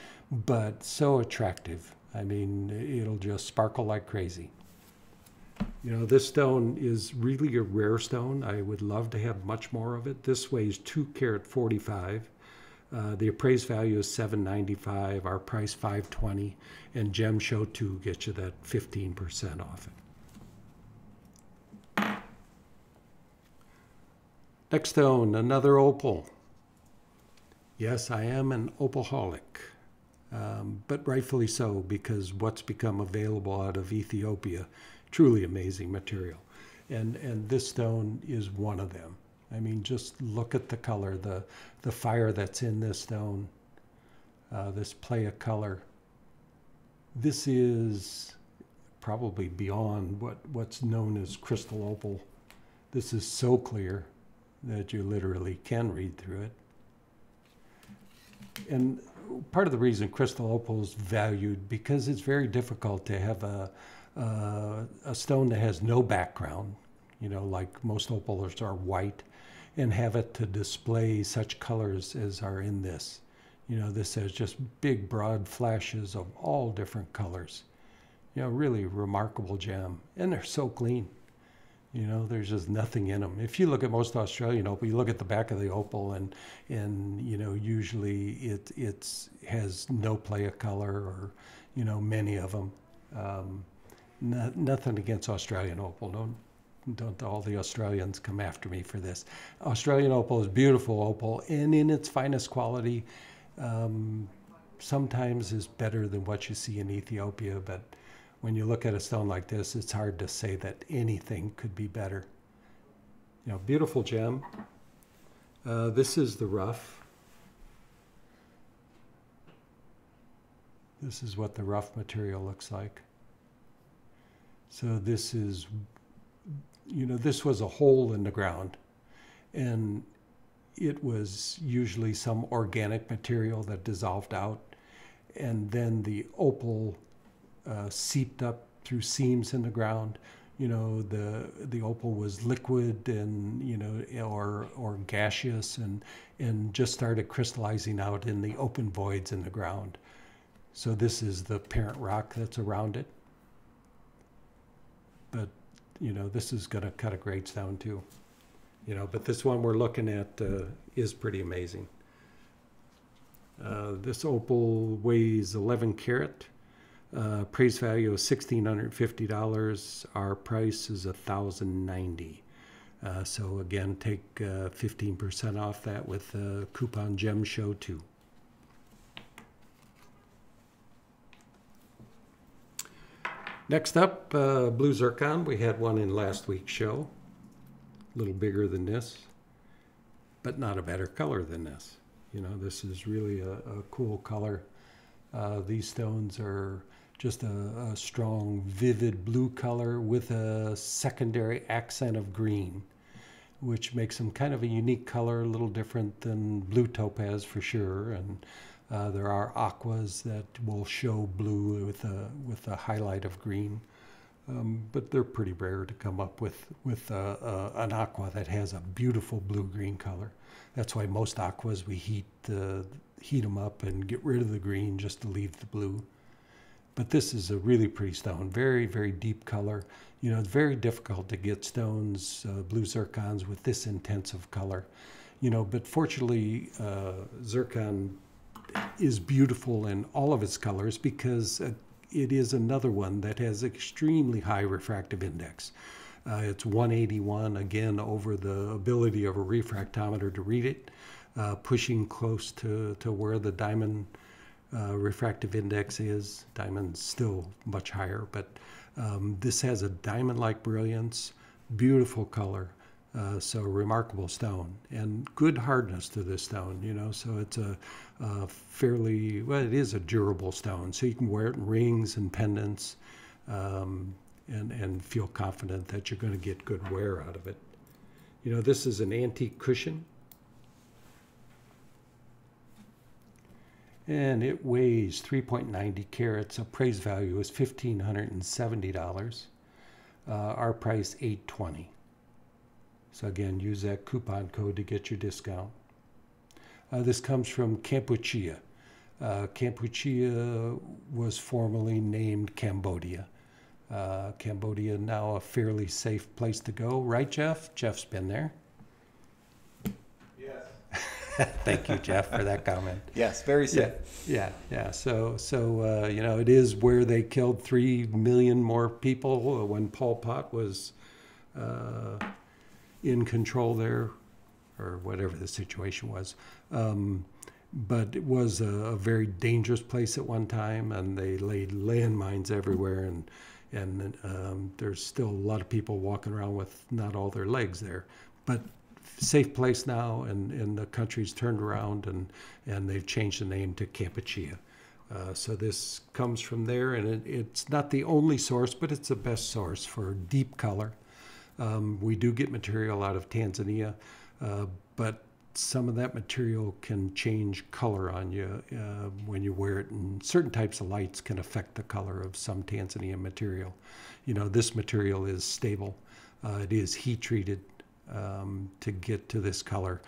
but so attractive. I mean, it'll just sparkle like crazy. You know, this stone is really a rare stone. I would love to have much more of it. This weighs 2 carat 45. The appraised value is $795, our price $520, and Gem Show 2 gets you that 15% off it. Next stone, another opal. Yes, I am an opalholic, but rightfully so, because what's become available out of Ethiopia, truly amazing material. And this stone is one of them. I mean, just look at the color, the fire that's in this stone, this play of color. This is probably beyond what's known as crystal opal. This is so clear that you literally can read through it. And part of the reason crystal opal is valued because it's very difficult to have a stone that has no background, you know, like most opals are white, and have it to display such colors as are in this. You know, this has just big, broad flashes of all different colors. You know, really remarkable gem. And they're so clean. You know, there's just nothing in them. If you look at most Australian opal, you look at the back of the opal, and you know, usually it has no play of color, or, you know, many of them. Nothing against Australian opal. Don't all the Australians come after me for this. Australian opal is beautiful opal, and in its finest quality, sometimes is better than what you see in Ethiopia, but when you look at a stone like this, it's hard to say that anything could be better. You know, beautiful gem. This is the rough. This is what the rough material looks like. So this is, you know, this was a hole in the ground, and it was usually some organic material that dissolved out, and then the opal seeped up through seams in the ground. You know, the opal was liquid and, you know, or gaseous, and just started crystallizing out in the open voids in the ground. So this is the parent rock that's around it. But, you know, this is going to cut grades down too. You know, but this one we're looking at is pretty amazing. This opal weighs 11 carat. Price value is $1,650. Our price is $1,090. So again, take 15% off that with the coupon Gem Show 2. Next up, blue zircon. We had one in last week's show. A little bigger than this, but not a better color than this. You know, this is really a cool color. These stones are just a strong, vivid blue color with a secondary accent of green, which makes them kind of a unique color, a little different than blue topaz for sure. And there are aquas that will show blue with a highlight of green. But they're pretty rare to come up with an aqua that has a beautiful blue-green color. That's why most aquas we heat them up and get rid of the green just to leave the blue. But this is a really pretty stone, very, very deep color. You know, it's very difficult to get stones, blue zircons, with this intensive color. You know, but fortunately, zircon is beautiful in all of its colors because it is another one that has extremely high refractive index. It's 181, again, over the ability of a refractometer to read it, pushing close to where the diamond refractive index is. Diamond's still much higher, but this has a diamond-like brilliance, beautiful color, so remarkable stone, and good hardness to this stone, you know, so it's a fairly, well, it is a durable stone, so you can wear it in rings and pendants and feel confident that you're going to get good wear out of it. You know, this is an antique cushion, and it weighs 3.90 carats. Appraised value is $1,570. Our price, $820. So again, use that coupon code to get your discount. This comes from Kampuchea. Kampuchea was formerly named Cambodia. Cambodia now a fairly safe place to go. Right, Jeff? Jeff's been there. Yes. Thank you, Jeff, for that comment. Yes, very safe. Yeah. So you know, it is where they killed 3 million more people when Pol Pot was in control there, or whatever the situation was. But it was a very dangerous place at one time, and they laid landmines everywhere, and there's still a lot of people walking around with not all their legs there. But safe place now, and the country's turned around, and they've changed the name to Kampuchea. So this comes from there, and it's not the only source, but it's the best source for deep color. We do get material out of Tanzania, but some of that material can change color on you when you wear it, and certain types of lights can affect the color of some Tanzanian material. You know, this material is stable. It is heat treated to get to this color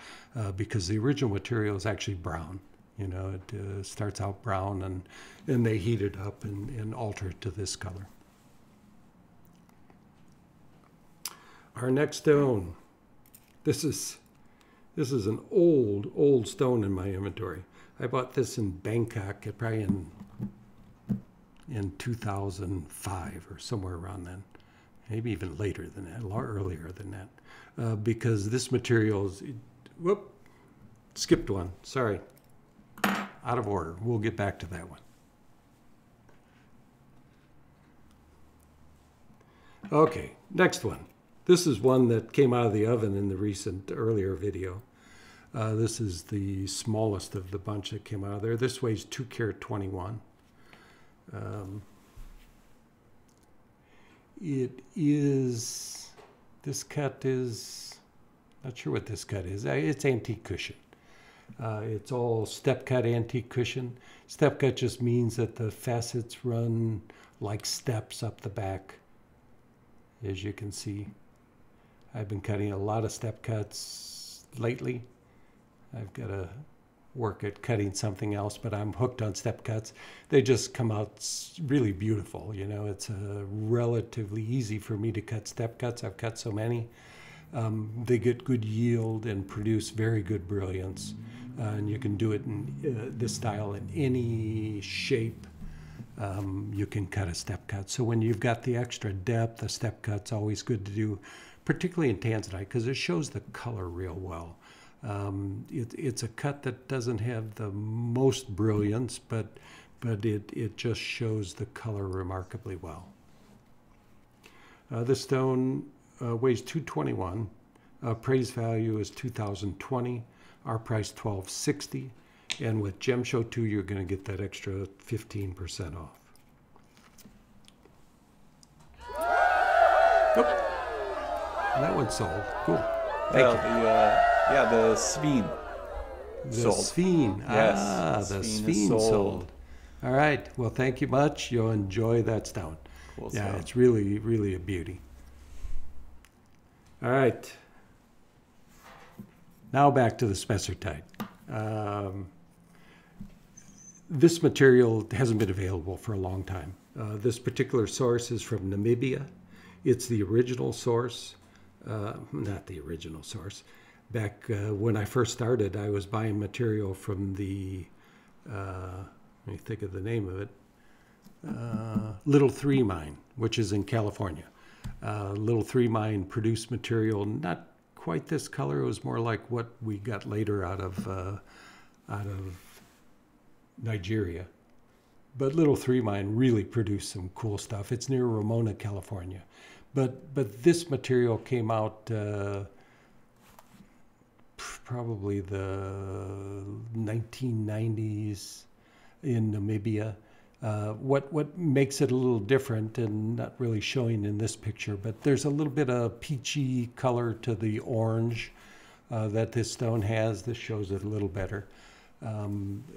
because the original material is actually brown. You know, it starts out brown, and they heat it up and alter it to this color. Our next stone, this is an old stone in my inventory. I bought this in Bangkok, probably in 2005 or somewhere around then, maybe even later than that, a lot earlier than that, because this material is, whoop, skipped one, sorry, out of order. We'll get back to that one. Okay, next one. This is one that came out of the oven in the earlier video. This is the smallest of the bunch that came out of there. This weighs 2 carat 21. This cut is, not sure what this cut is. It's antique cushion. It's all step cut antique cushion. Step cut just means that the facets run like steps up the back. As you can see, I've been cutting a lot of step cuts lately. I've got to work at cutting something else, but I'm hooked on step cuts. They just come out really beautiful. You know, it's relatively easy for me to cut step cuts. I've cut so many. They get good yield and produce very good brilliance. And you can do it in this style in any shape. You can cut a step cut. So when you've got the extra depth, a step cut's always good to do, particularly in Tanzanite, because it shows the color real well. It's a cut that doesn't have the most brilliance, but it just shows the color remarkably well. This stone weighs 221. Appraised value is 2,020. Our price $1,260. And with Gem Show 2, you're going to get that extra 15% off. Nope. That one's sold. Cool. Thank you. The Sphene. The Sphene. Yes. Ah, the Sphene sold. All right. Well, thank you much. You'll enjoy that stone. Cool yeah, stone. It's really, really a beauty. All right. Now back to the spessartite. This material hasn't been available for a long time. This particular source is from Namibia. It's the original source, not the original source. Back when I first started, I was buying material from the, let me think of the name of it, Little Three Mine, which is in California. Little Three Mine produced material, not quite this color. It was more like what we got later out of Nigeria. But Little Three Mine really produced some cool stuff. It's near Ramona, California. But this material came out probably the 1990s in Namibia. What makes it a little different and not really showing in this picture, but there's a little bit of peachy color to the orange that this stone has. This shows it a little better.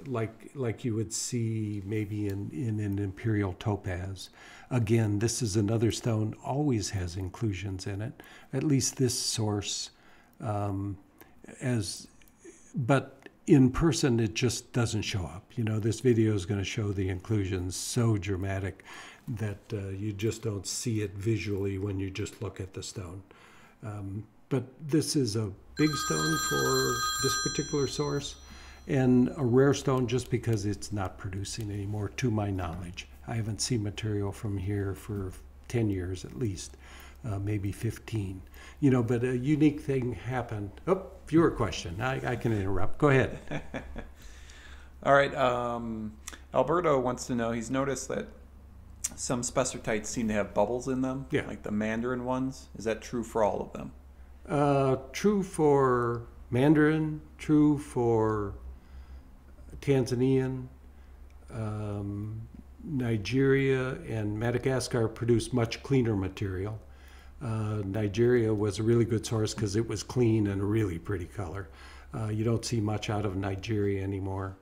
Like you would see maybe in an imperial topaz. Again, this is another stone, always has inclusions in it, at least this source. But in person, it just doesn't show up. You know, this video is going to show the inclusions so dramatic that you just don't see it visually when you just look at the stone. But this is a big stone for this particular source, and a rare stone just because it's not producing anymore, to my knowledge. I haven't seen material from here for 10 years at least, maybe 15. You know, but a unique thing happened. Oh, viewer question. I can interrupt. Go ahead. All right. Alberto wants to know, he's noticed that some spessartites seem to have bubbles in them, yeah, like the Mandarin ones. Is that true for all of them? True for Mandarin, true for Tanzanian, Nigeria, and Madagascar produced much cleaner material. Nigeria was a really good source because it was clean and a really pretty color. You don't see much out of Nigeria anymore.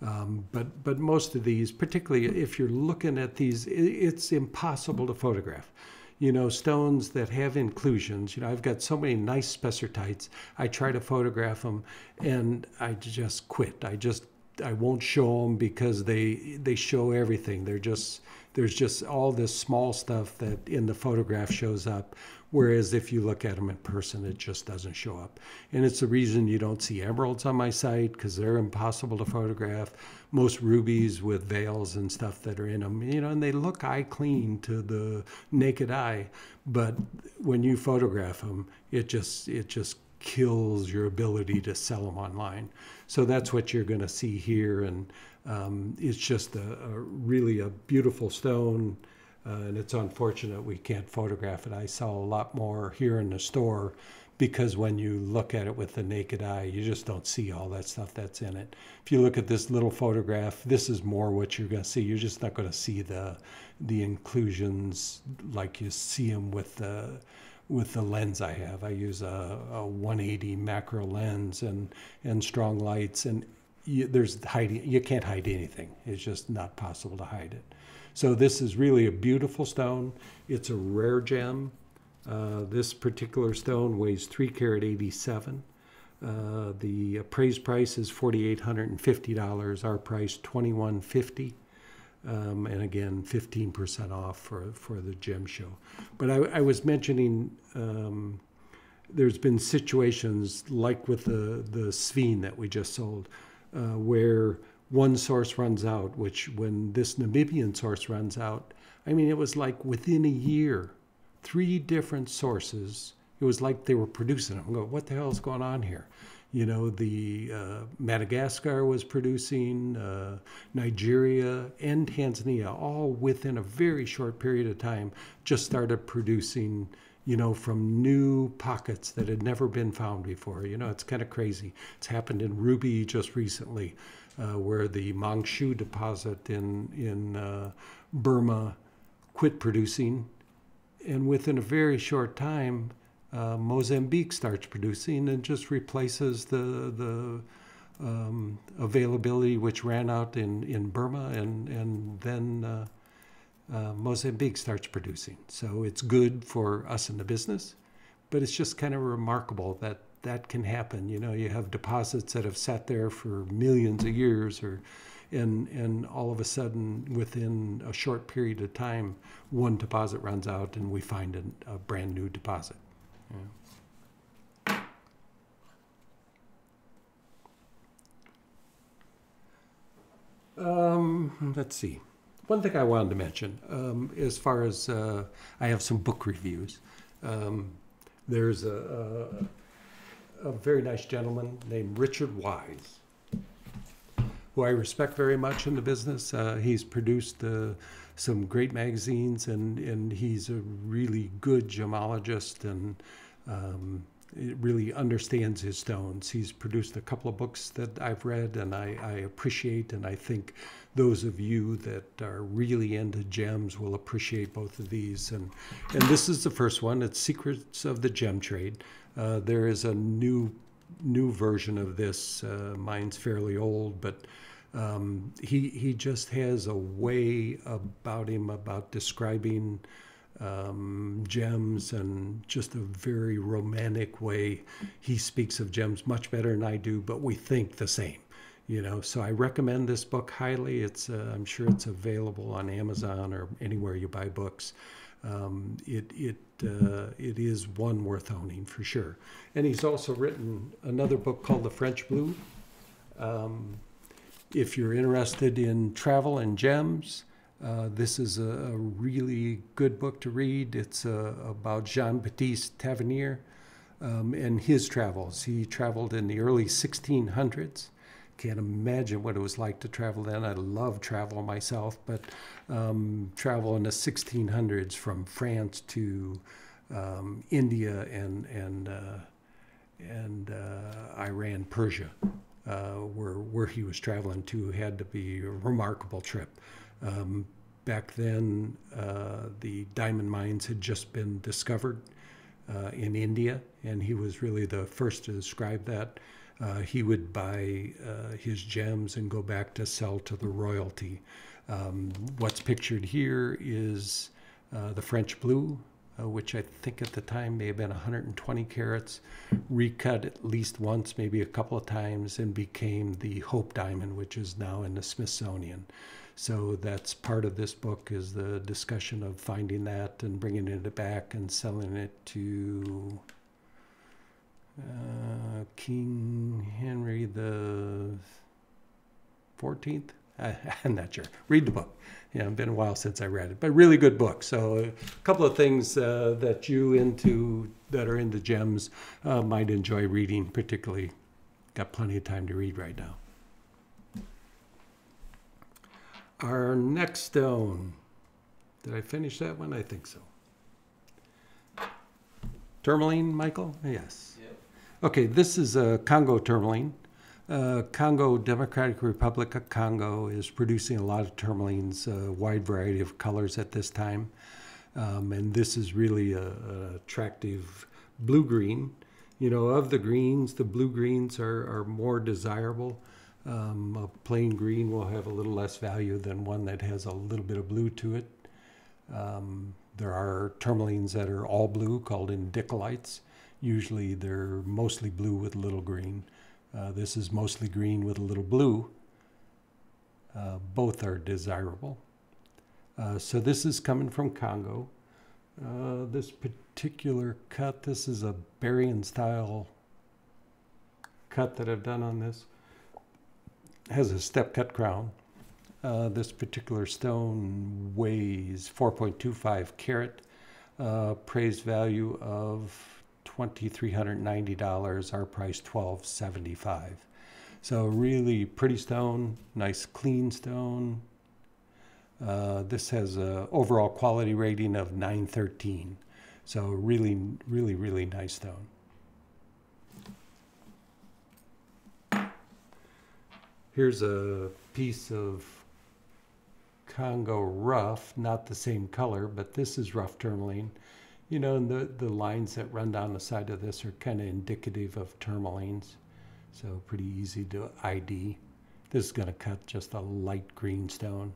But most of these, particularly if you're looking at these, it's impossible to photograph. You know, stones that have inclusions, you know, I've got so many nice spessartites. I try to photograph them and I just quit. I won't show them because they show everything. There's just all this small stuff that in the photograph shows up, whereas if you look at them in person, it just doesn't show up. And it's the reason you don't see emeralds on my site, because they're impossible to photograph. Most rubies with veils and stuff that are in them, you know, and they look eye clean to the naked eye, but when you photograph them, it just kills your ability to sell them online. So that's what you're going to see here, and it's just a really a beautiful stone, and it's unfortunate we can't photograph it. I saw a lot more here in the store because when you look at it with the naked eye, you just don't see all that stuff that's in it. If you look at this little photograph, this is more what you're going to see. You're just not going to see the inclusions like you see them with the lens I have. I use a 180 macro lens and strong lights, and there's hiding. You can't hide anything. It's just not possible to hide it. So this is really a beautiful stone. It's a rare gem. This particular stone weighs 3 carat 87. The appraised price is $4,850. Our price $2,150. And again, 15% off for the gem show. But I was mentioning there's been situations like with the Sphene that we just sold, where one source runs out, which when this Namibian source runs out, I mean, it was like within a year, 3 different sources. It was like they were producing them. I go, what the hell is going on here? You know, the Madagascar was producing, Nigeria and Tanzania, all within a very short period of time, just started producing, you know, from new pockets that had never been found before. You know, it's kind of crazy. It's happened in Ruby just recently, where the Mong Hsu deposit in Burma quit producing, and within a very short time, Mozambique starts producing and just replaces the availability which ran out in Burma, and then Mozambique starts producing. So it's good for us in the business, but it's just kind of remarkable that that can happen. You know, you have deposits that have sat there for millions of years, or and all of a sudden within a short period of time, one deposit runs out and we find a brand new deposit. Yeah. Let's see. One thing I wanted to mention, as far as I have some book reviews. There's a very nice gentleman named Richard Wise, who I respect very much in the business. He's produced some great magazines, and he's a really good gemologist, and it really understands his stones. He's produced a couple of books that I've read and I appreciate, and I think those of you that are really into gems will appreciate both of these. And this is the first one. It's Secrets of the Gem Trade. There is a new version of this. Mine's fairly old, but he just has a way about him about describing gems, and just a very romantic way. He speaks of gems much better than I do, but we think the same, you know. So I recommend this book highly. It's I'm sure it's available on Amazon or anywhere you buy books. It is one worth owning for sure. And he's also written another book called The French Blue. If you're interested in travel and gems, this is a really good book to read. It's about Jean-Baptiste Tavernier and his travels. He traveled in the early 1600s. Can't imagine what it was like to travel then. I love travel myself, but travel in the 1600s from France to India and Iran, Persia. Where he was traveling to had to be a remarkable trip. Back then, the diamond mines had just been discovered in India, and he was really the first to describe that. He would buy his gems and go back to sell to the royalty. What's pictured here is the French Blue, which I think at the time may have been 120 carats, recut at least once, maybe a couple of times, and became the Hope Diamond, which is now in the Smithsonian. So that's part of this book, is the discussion of finding that and bringing it back and selling it to King Henry the 14th. I'm not sure. Read the book. Yeah, it's been a while since I read it, but really good book. So a couple of things that you that are into gems might enjoy reading, particularly. Got plenty of time to read right now. Our next stone. Did I finish that one? I think so. Tourmaline, Michael? Yes. Yep. Okay, this is a Congo tourmaline. Congo, Democratic Republic of Congo, is producing a lot of tourmalines, a wide variety of colors at this time. And this is really an attractive blue-green. You know, of the greens, the blue-greens are more desirable. A plain green will have a little less value than one that has a little bit of blue to it. There are tourmalines that are all blue, called indicolites. Usually they're mostly blue with a little green. This is mostly green with a little blue. Both are desirable. So this is coming from Congo. This particular cut, this is a Barian style cut that I've done on this. It has a step cut crown. This particular stone weighs 4.25 carat, appraised value of $2,390, our price $1,275. So really pretty stone, nice clean stone. This has an overall quality rating of 913. So really, really, really nice stone. Here's a piece of Congo rough, not the same color, but this is rough tourmaline. You know, and the lines that run down the side of this are kind of indicative of tourmalines. So pretty easy to ID. This is going to cut just a light green stone.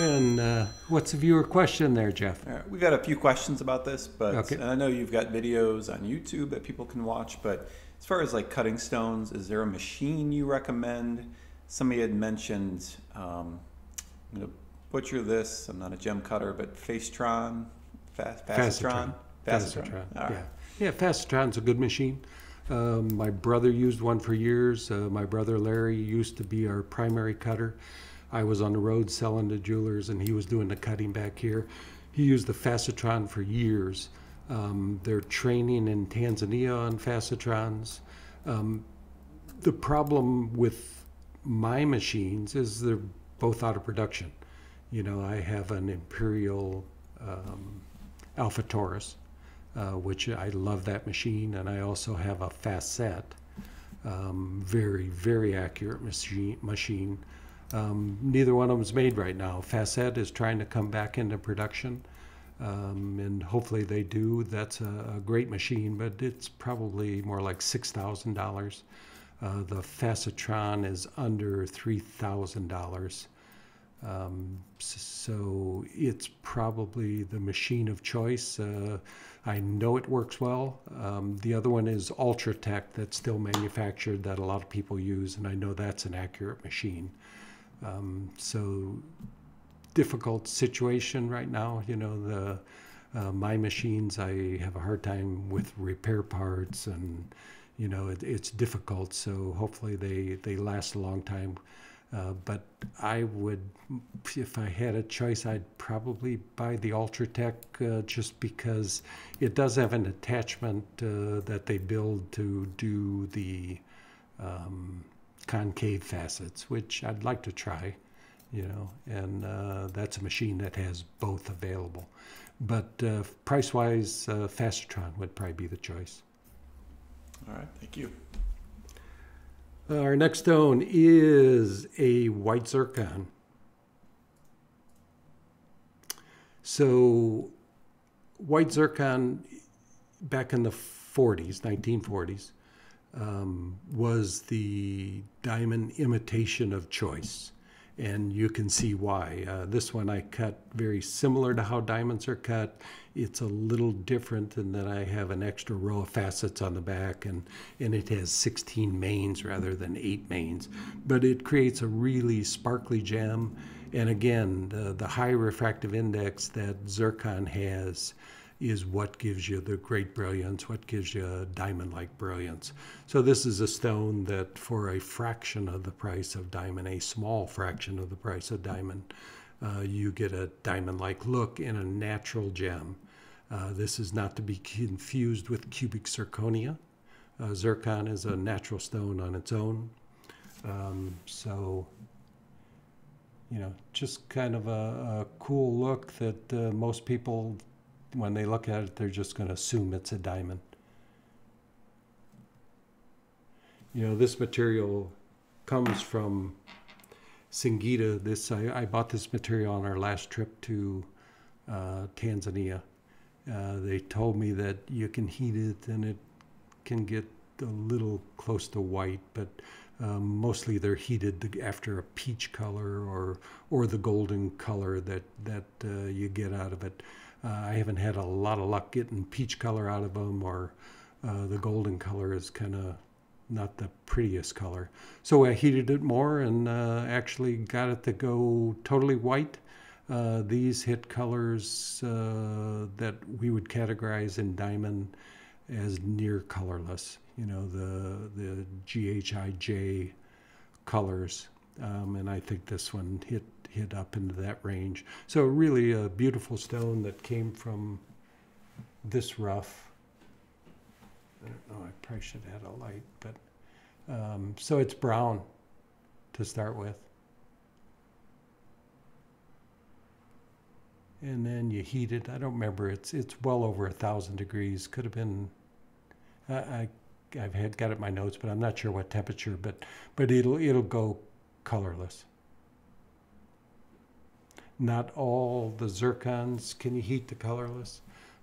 And what's the viewer question there, Jeff? All right, we've got a few questions about this, but okay. And I know you've got videos on YouTube that people can watch, but as far as like cutting stones, is there a machine you recommend? Somebody had mentioned, I'm going to butcher this, I'm not a gem cutter, but Facetron, Facetron? Facetron. Right. Yeah, Facetron's a good machine. My brother used one for years. My brother Larry used to be our primary cutter. I was on the road selling to jewelers, and he was doing the cutting back here. He used the Facetron for years. They're training in Tanzania on Facetrons. The problem with my machines is they're both out of production. You know, I have an Imperial Alpha Taurus, which I love that machine, and I also have a Facet, very, very accurate machine. Neither one of them is made right now. Facet is trying to come back into production, and hopefully they do. That's a great machine, but it's probably more like $6,000. The Facetron is under $3,000. So it's probably the machine of choice. I know it works well. The other one is Ultratech, that's still manufactured, that a lot of people use, and I know that's an accurate machine. So difficult situation right now. You know, the my machines, I have a hard time with repair parts, and you know, it's difficult. So hopefully they last a long time. But I would, if I had a choice, I'd probably buy the Ultratech just because it does have an attachment that they build to do the concave facets, which I'd like to try, you know, and that's a machine that has both available. But price-wise, Facetron would probably be the choice. All right, thank you. Our next stone is a white zircon. So white zircon back in the 40s, 1940s, was the diamond imitation of choice, and you can see why. This one I cut very similar to how diamonds are cut. It's a little different in that I have an extra row of facets on the back, and it has 16 mains rather than 8 mains, but it creates a really sparkly gem. And again, the high refractive index that zircon has is what gives you the great brilliance, what gives you a diamond-like brilliance. So this is a stone that for a fraction of the price of diamond, a small fraction of the price of diamond, you get a diamond-like look in a natural gem. This is not to be confused with cubic zirconia. Zircon is a natural stone on its own. So, you know, just kind of a cool look that most people, when they look at it, they're just going to assume it's a diamond. You know, this material comes from Singida. I bought this material on our last trip to Tanzania. They told me that you can heat it and it can get a little close to white, but mostly they're heated after a peach color or the golden color that you get out of it. I haven't had a lot of luck getting peach color out of them, or the golden color is kind of not the prettiest color. So I heated it more and actually got it to go totally white. These hit colors that we would categorize in diamond as near colorless, you know, the GHIJ colors. And I think this one hit up into that range. So really a beautiful stone that came from this rough. I don't know, I probably should have had a light, but so it's brown to start with. And then you heat it. I don't remember. It's well over 1,000 degrees. Could have been. I've got it in my notes, but I'm not sure what temperature. But it'll go colorless. Not all the zircons can you heat the colorless.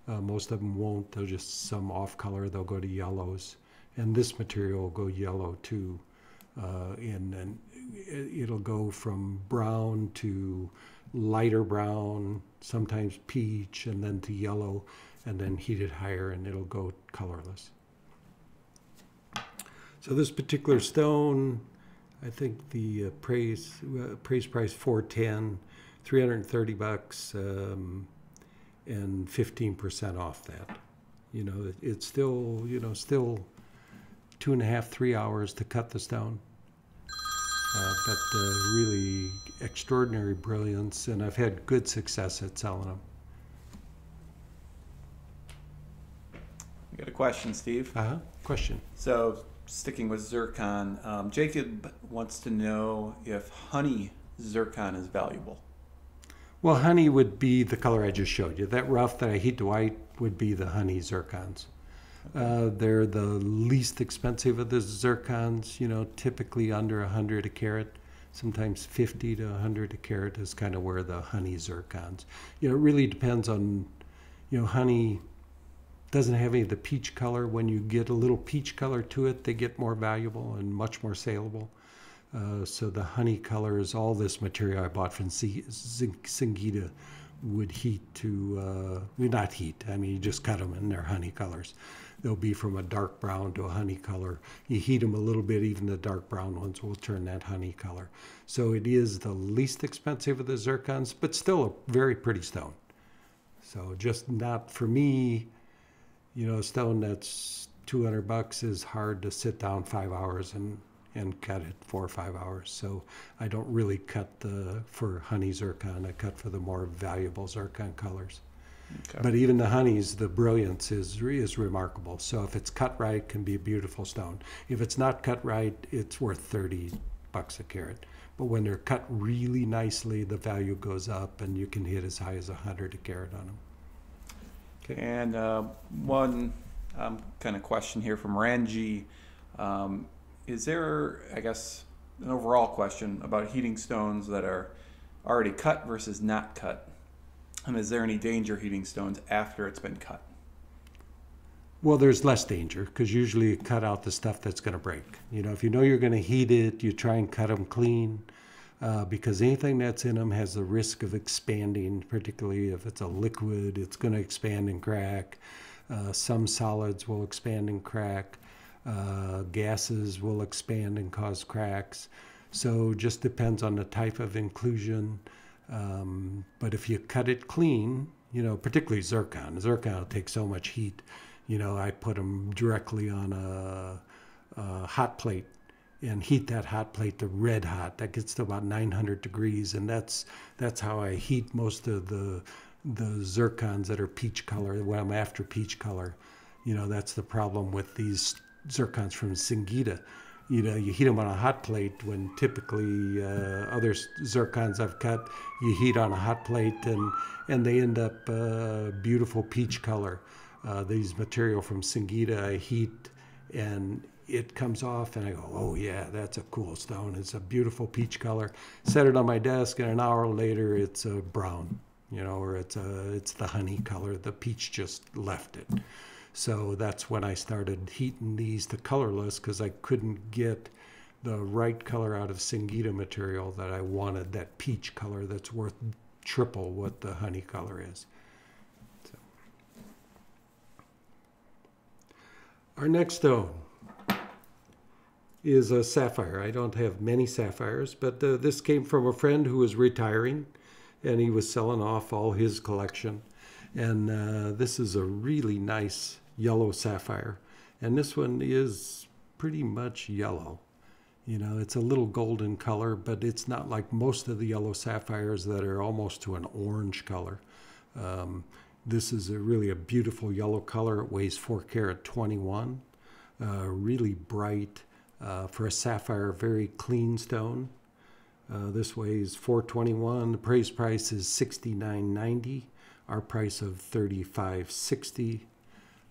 Most of them won't. They'll just some off color. They'll go to yellows, and this material will go yellow too. And it'll go from brown to lighter brown, sometimes peach, and then to yellow, and then heat it higher and it'll go colorless. So this particular stone, I think the appraised price $410, $330, and 15% off that. You know, it's still, you know, still 2.5 to 3 hours to cut the stone. But really extraordinary brilliance, and I've had good success at selling them. I got a question, Steve. Uh-huh. Question. So, sticking with zircon, Jacob wants to know if honey zircon is valuable. Well, honey would be the color I just showed you. That rough that I heat to white would be the honey zircons. They're the least expensive of the zircons, you know, typically under 100 a carat, sometimes 50 to 100 a carat is kind of where the honey zircons. You know, it really depends on, you know, honey doesn't have any of the peach color. When you get a little peach color to it, they get more valuable and much more saleable. So the honey color is all this material I bought from Singida. Would heat to, not heat, I mean, you just cut them and they're honey colors. They'll be from a dark brown to a honey color. You heat them a little bit, even the dark brown ones will turn that honey color. So it is the least expensive of the zircons, but still a very pretty stone. So just not for me, you know, a stone that's $200 is hard to sit down 5 hours and cut it 4 or 5 hours. So I don't really cut for honey zircon. I cut for the more valuable zircon colors. Okay. But even the honeys, the brilliance is remarkable. So if it's cut right, it can be a beautiful stone. If it's not cut right, it's worth $30 a carat. But when they're cut really nicely, the value goes up and you can hit as high as 100 a carat on them. Okay. And one kind of question here from Ranji. Is there, I guess, an overall question about heating stones that are already cut versus not cut? And is there any danger heating stones after it's been cut? Well, there's less danger because usually you cut out the stuff that's going to break. You know, if you know you're going to heat it, you try and cut them clean because anything that's in them has the risk of expanding, particularly if it's a liquid, it's going to expand and crack. Some solids will expand and crack. Gases will expand and cause cracks. So just depends on the type of inclusion. But if you cut it clean, you know, particularly zircon. Zircon will take so much heat. You know, I put them directly on a hot plate and heat that hot plate to red hot. That gets to about 900 degrees. And that's how I heat most of the zircons that are peach color, when I'm after peach color. You know, that's the problem with these zircons from Singida. You know, you heat them on a hot plate when typically other zircons I've cut, you heat on a hot plate and they end up beautiful peach color. These material from Singida, I heat and it comes off and I go, oh yeah, that's a cool stone. It's a beautiful peach color. Set it on my desk and an hour later it's a brown, you know, or it's the honey color. The peach just left it. So that's when I started heating these to colorless because I couldn't get the right color out of Singida material that I wanted, that peach color that's worth triple what the honey color is. So. Our next stone is a sapphire. I don't have many sapphires, but this came from a friend who was retiring and he was selling off all his collection. And this is a really nice yellow sapphire. And this one is pretty much yellow. You know, it's a little golden color, but it's not like most of the yellow sapphires that are almost to an orange color. This is really a beautiful yellow color. It weighs 4 karat 21. Really bright for a sapphire, very clean stone. This weighs 421. The appraised price is $69.90. Our price of $35.60,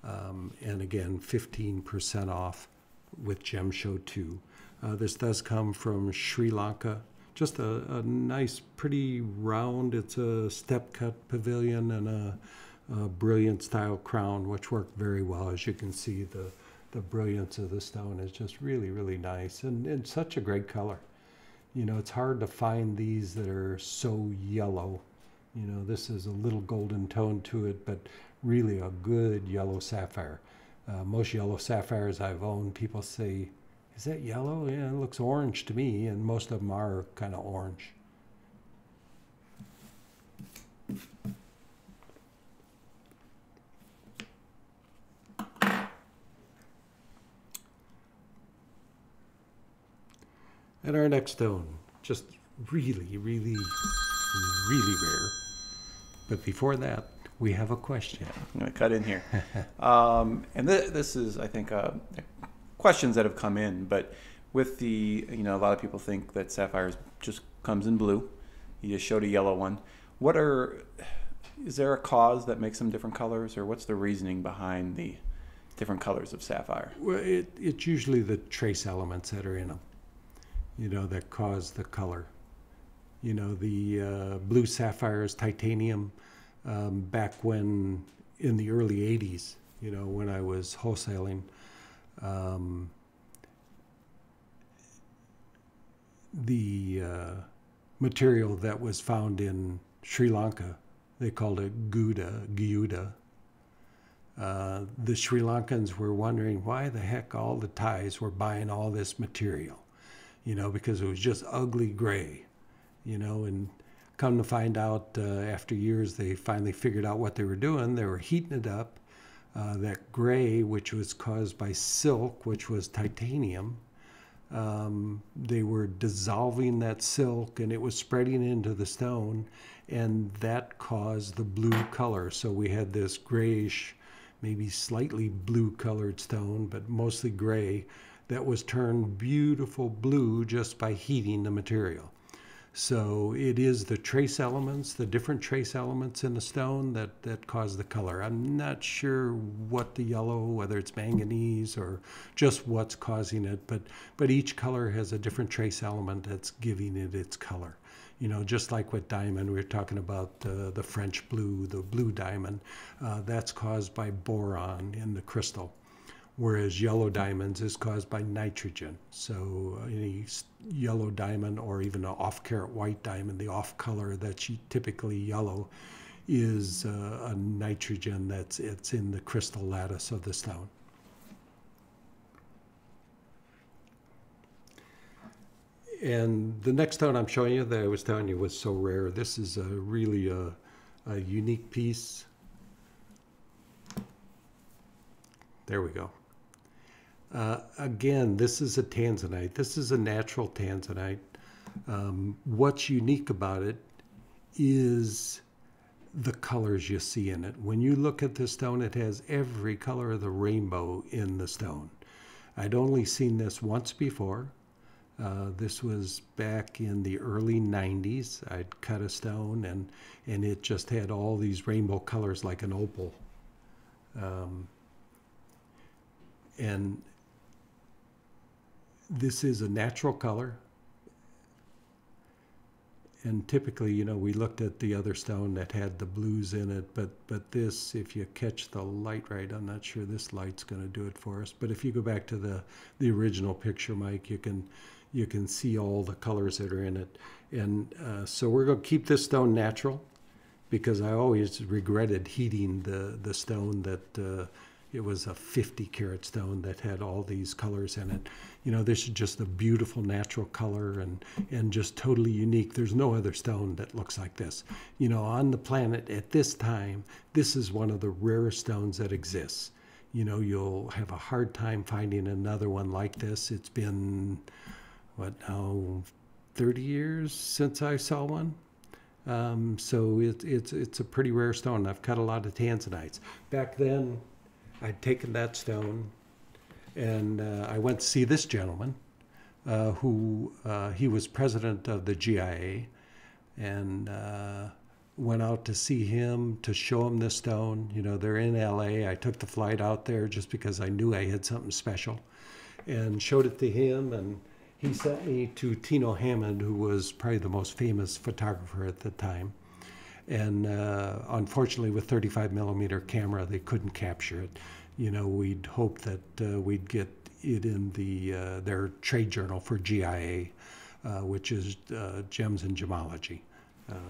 and again 15% off with Gem Show 2. This does come from Sri Lanka. Just a nice, pretty round. It's a step-cut pavilion and a brilliant style crown, which worked very well. As you can see, the brilliance of the stone is just really, really nice and such a great color. You know, it's hard to find these that are so yellow. You know, this is a little golden tone to it, but really a good yellow sapphire. Most yellow sapphires I've owned, people say, is that yellow? Yeah, it looks orange to me, and most of them are kind of orange. And our next stone, just really, really, really rare. But before that, we have a question. I'm going to cut in here. And this is, I think, questions that have come in. But with the, you know, a lot of people think that sapphires just comes in blue. You just showed a yellow one. What are, is there a cause that makes them different colors? Or what's the reasoning behind the different colors of sapphire? Well, it's usually the trace elements that are in them, you know, that cause the color. You know, the blue sapphires, titanium, back when in the early 80s, you know, when I was wholesaling, the material that was found in Sri Lanka, they called it Gouda. The Sri Lankans were wondering why the heck all the Thais were buying all this material, you know, because it was just ugly gray. You know, and come to find out after years, they finally figured out what they were doing. They were heating it up. That gray, which was caused by silk, which was titanium, they were dissolving that silk and it was spreading into the stone, and that caused the blue color. So we had this grayish, maybe slightly blue colored stone, but mostly gray, that was turned beautiful blue just by heating the material. So it is the trace elements, the different trace elements in the stone that cause the color. I'm not sure what the yellow, whether it's manganese or just what's causing it, but each color has a different trace element that's giving it its color. You know, just like with diamond, we were talking about the French blue, the blue diamond. That's caused by boron in the crystal, whereas yellow diamonds is caused by nitrogen. So any yellow diamond or even an off-carat white diamond, the off color that's typically yellow, is a nitrogen that's in the crystal lattice of the stone. And the next stone I'm showing you that I was telling you was so rare, this is really a unique piece. There we go. Again, this is a tanzanite. This is a natural tanzanite. What's unique about it is the colors you see in it. When you look at the stone, it has every color of the rainbow in the stone. I'd only seen this once before. This was back in the early 90s. I'd cut a stone and it just had all these rainbow colors like an opal. And this is a natural color. And typically, you know, we looked at the other stone that had the blues in it, but this, if you catch the light right, I'm not sure this light's going to do it for us. But if you go back to the original picture, Mike, you can see all the colors that are in it. And so we're going to keep this stone natural, because I always regretted heating the stone that it was a 50 karat stone that had all these colors in it. You know, this is just a beautiful natural color and just totally unique. There's no other stone that looks like this. You know, on the planet at this time, this is one of the rarest stones that exists. You know, you'll have a hard time finding another one like this. It's been, what now, 30 years since I saw one. So it's a pretty rare stone. I've cut a lot of tanzanites. Back then, I'd taken that stone, and I went to see this gentleman, who he was president of the GIA, and went out to see him to show him this stone. You know, they're in LA. I took the flight out there just because I knew I had something special, and showed it to him, and he sent me to Tino Hammond, who was probably the most famous photographer at the time. And unfortunately, with 35mm camera, they couldn't capture it. You know, we'd hope that we'd get it in their trade journal for GIA, which is Gems and Gemology,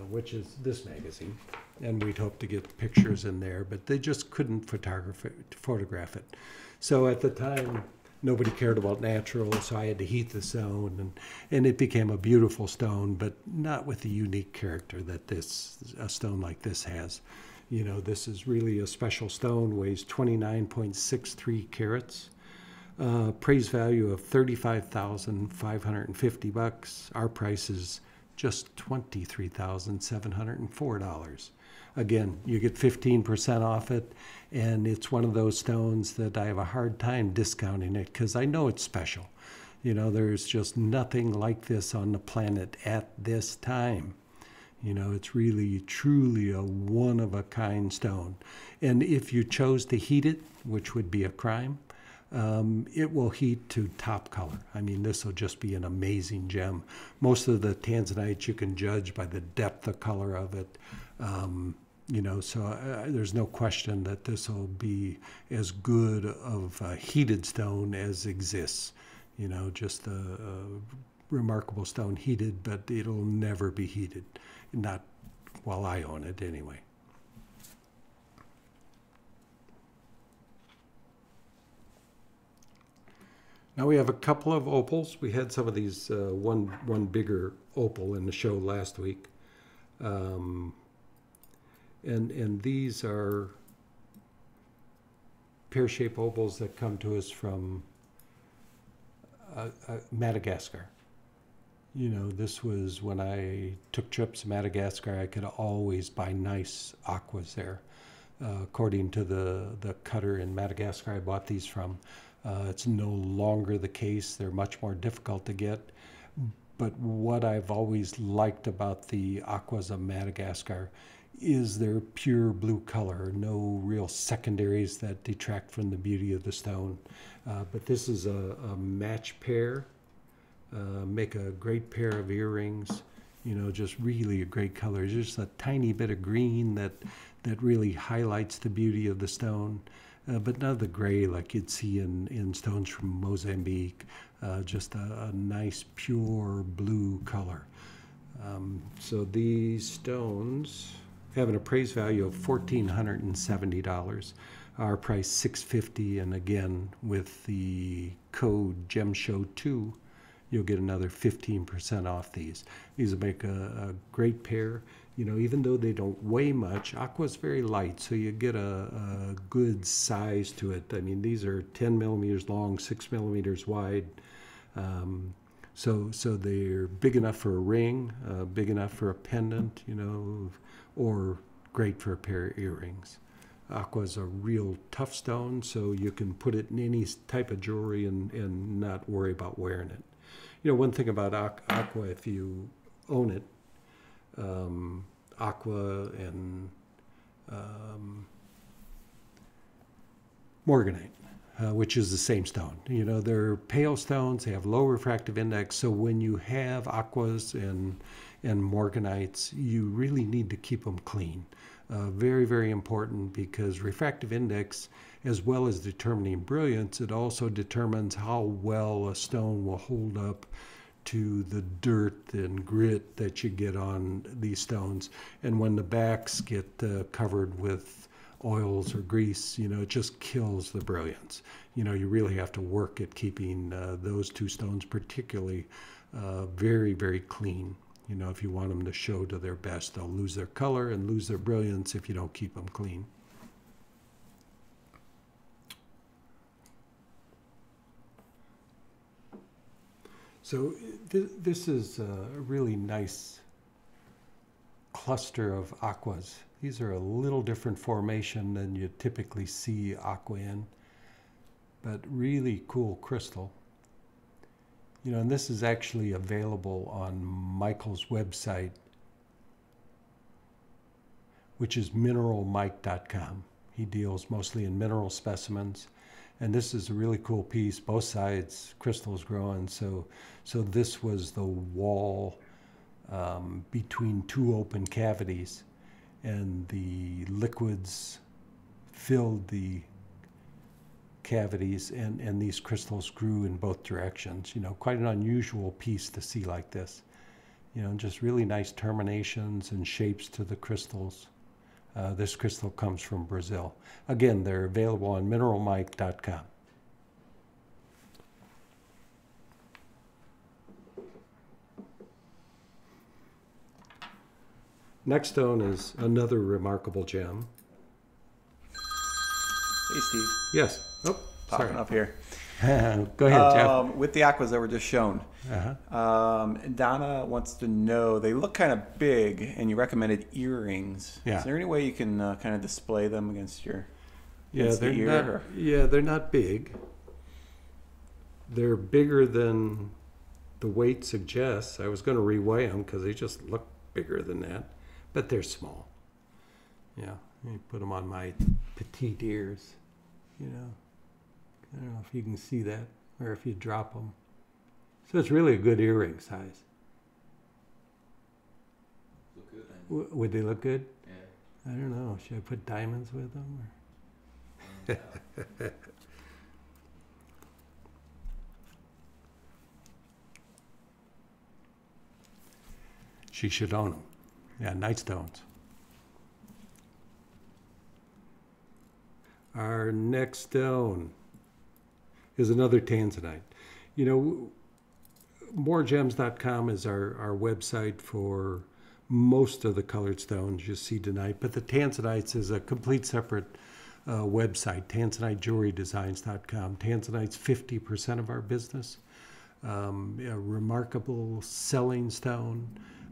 which is this magazine. And we'd hope to get pictures in there, but they just couldn't photograph it. So at the time, nobody cared about natural, so I had to heat the stone, and it became a beautiful stone, but not with the unique character that a stone like this has. You know, this is really a special stone, weighs 29.63 carats, praise value of $35,550. Our price is just $23,704. Again, you get 15% off it, and it's one of those stones that I have a hard time discounting it because I know it's special. You know, there's just nothing like this on the planet at this time. You know, it's really, truly a one-of-a-kind stone. And if you chose to heat it, which would be a crime, it will heat to top color. I mean, this will just be an amazing gem. Most of the tanzanites you can judge by the depth of color of it. You know, so there's no question that this will be as good of a heated stone as exists. You know, just a remarkable stone heated, but it'll never be heated. Not while I own it, anyway. Now we have a couple of opals. We had some of these, one bigger opal in the show last week. And these are pear-shaped opals that come to us from Madagascar. You know, this was when I took trips to Madagascar, I could always buy nice aquas there. According to the cutter in Madagascar I bought these from, it's no longer the case. They're much more difficult to get. But what I've always liked about the aquas of Madagascar is their pure blue color, no real secondaries that detract from the beauty of the stone. But this is a match pair, make a great pair of earrings, you know, just really a great color. Just a tiny bit of green that really highlights the beauty of the stone, but none of the gray like you'd see in stones from Mozambique, just a nice pure blue color. So these stones have an appraised value of $1,470. Our price $650, and again with the code GEMSHOW2, you'll get another 15% off these. These will make a great pair. You know, even though they don't weigh much, aqua's very light, so you get a good size to it. I mean, these are 10mm long, 6mm wide. So they're big enough for a ring, big enough for a pendant, you know, or great for a pair of earrings. Aqua is a real tough stone, so you can put it in any type of jewelry and not worry about wearing it. You know, one thing about aqua, if you own it, aqua and morganite, which is the same stone. You know, they're pale stones, they have low refractive index, so when you have aquas and morganites, you really need to keep them clean. Very, very important, because refractive index, as well as determining brilliance, it also determines how well a stone will hold up to the dirt and grit that you get on these stones. And when the backs get covered with oils or grease, you know, it just kills the brilliance. You know, you really have to work at keeping those two stones particularly very, very clean. You know, if you want them to show to their best, they'll lose their color and lose their brilliance if you don't keep them clean. So this is a really nice cluster of aquas. These are a little different formation than you typically see aqua in, but really cool crystal. You know, and this is actually available on Michael's website, which is mineralmike.com. He deals mostly in mineral specimens. And this is a really cool piece. Both sides, crystals growing. So this was the wall between two open cavities. And the liquids filled the cavities, and these crystals grew in both directions. You know, quite an unusual piece to see like this. You know, just really nice terminations and shapes to the crystals. This crystal comes from Brazil. Again, they're available on mineralmike.com. Next stone is another remarkable gem. Hey, Steve. Yes. Oh, popping sorry. Up here. Go ahead, Jeff. With the aquas that were just shown, Donna wants to know, they look kind of big, and you recommended earrings. Yeah. Is there any way you can kind of display them against your against the ear? Not, yeah, they're not big. They're bigger than the weight suggests. I was going to reweigh them because they just look bigger than that, but they're small. Yeah, you put them on my petite ears, you know. I don't know if you can see that, or if you drop them. So it's really a good earring size. Look good. Would they look good? Yeah. I don't know. Should I put diamonds with them? Or? No. She should own them. Yeah, nightstones. Our next stone is another tanzanite. You know, moregems.com is our website for most of the colored stones you see tonight, but the tanzanites is a complete separate website, tanzanitejewelrydesigns.com. Tanzanite's 50% of our business, a remarkable selling stone,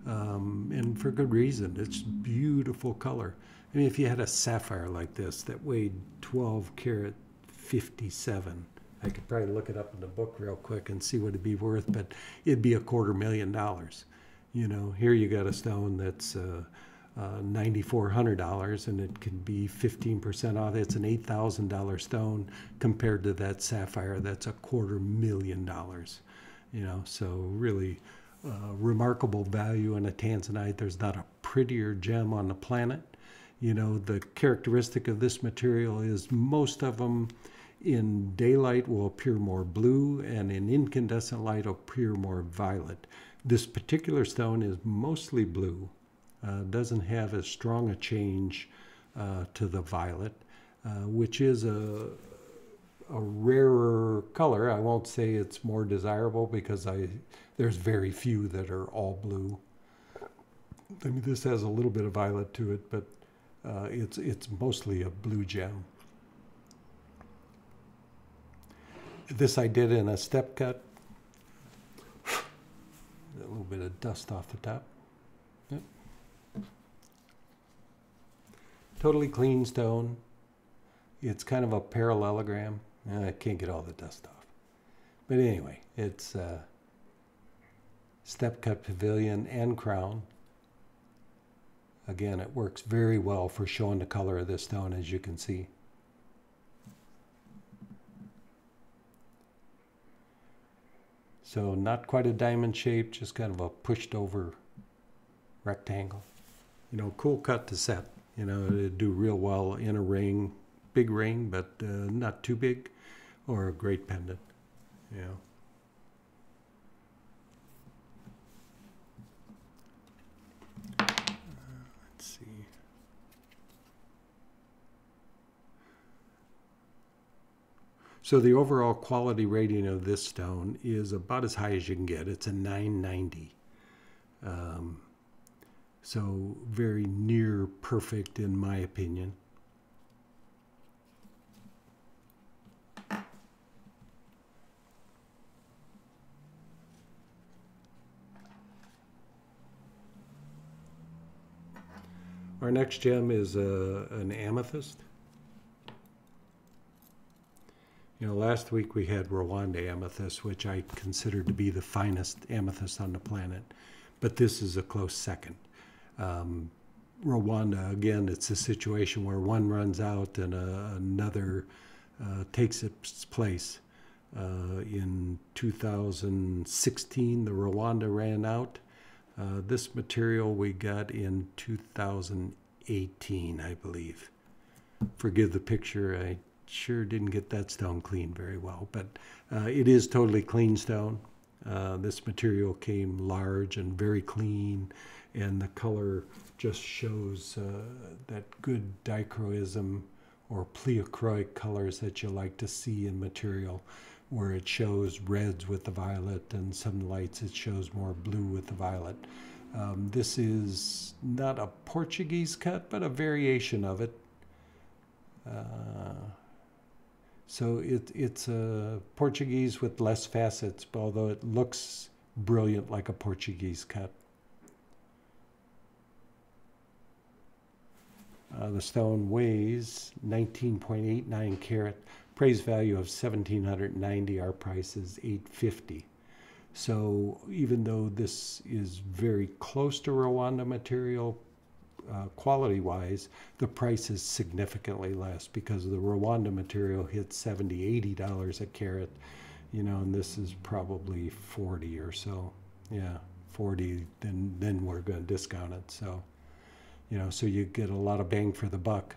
and for good reason. It's beautiful color. I mean, if you had a sapphire like this that weighed 12 karat 57, I could probably look it up in the book real quick and see what it'd be worth, but it'd be $250,000. You know, here you got a stone that's $9,400, and it can be 15% off. It's an $8,000 stone compared to that sapphire that's $250,000. You know, so really remarkable value in a tanzanite. There's not a prettier gem on the planet. You know, the characteristic of this material is most of them in daylight will appear more blue, and in incandescent light will appear more violet. This particular stone is mostly blue, doesn't have as strong a change to the violet, which is a rarer color. I won't say it's more desirable because there's very few that are all blue. I mean, this has a little bit of violet to it, but it's mostly a blue gem. This I did in a step cut. A little bit of dust off the top. Yep. Totally clean stone. It's kind of a parallelogram. I can't get all the dust off. But anyway, it's step-cut pavilion and crown. Again, it works very well for showing the color of this stone, as you can see. So not quite a diamond shape, just kind of a pushed over rectangle. You know, cool cut to set. You know, it'd do real well in a ring, big ring, but not too big, or a great pendant, you know. So the overall quality rating of this stone is about as high as you can get. It's a 990. So very near perfect in my opinion. Our next gem is an amethyst. You know, last week we had Rwanda amethyst, which I consider to be the finest amethyst on the planet, but this is a close second. Rwanda, again, it's a situation where one runs out and another takes its place. In 2016, the Rwanda ran out. This material we got in 2018, I believe. Forgive the picture. I sure didn't get that stone cleaned very well, but it is totally clean stone. This material came large and very clean, and the color just shows that good dichroism or pleochroic colors that you like to see in material, where it shows reds with the violet, and some lights it shows more blue with the violet. This is not a Portuguese cut, but a variation of it. So it's a Portuguese with less facets, although it looks brilliant like a Portuguese cut. The stone weighs 19.89 carat, praise value of 1,790, our price is 850. So even though this is very close to Rwanda material, quality-wise, the price is significantly less because the Rwanda material hits $70, $80 a carat, you know, and this is probably 40 or so. Yeah, 40, then we're going to discount it. So, you know, so you get a lot of bang for the buck,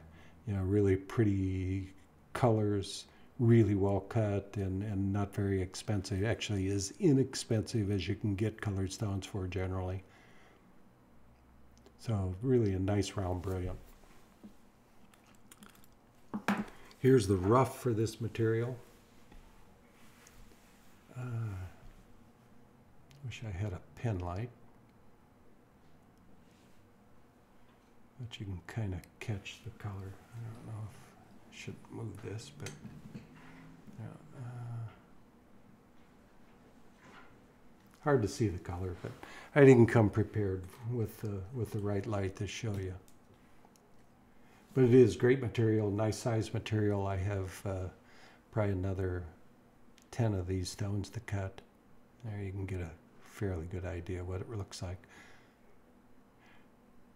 you know, really pretty colors, really well cut, and not very expensive. Actually, as inexpensive as you can get colored stones for generally. So really a nice round brilliant. Here's the rough for this material. Wish I had a pen light. But you can kind of catch the color. I don't know if I should move this, but hard to see the color, but I didn't come prepared with the right light to show you. But it is great material, nice size material. I have probably another 10 of these stones to cut. There you can get a fairly good idea what it looks like.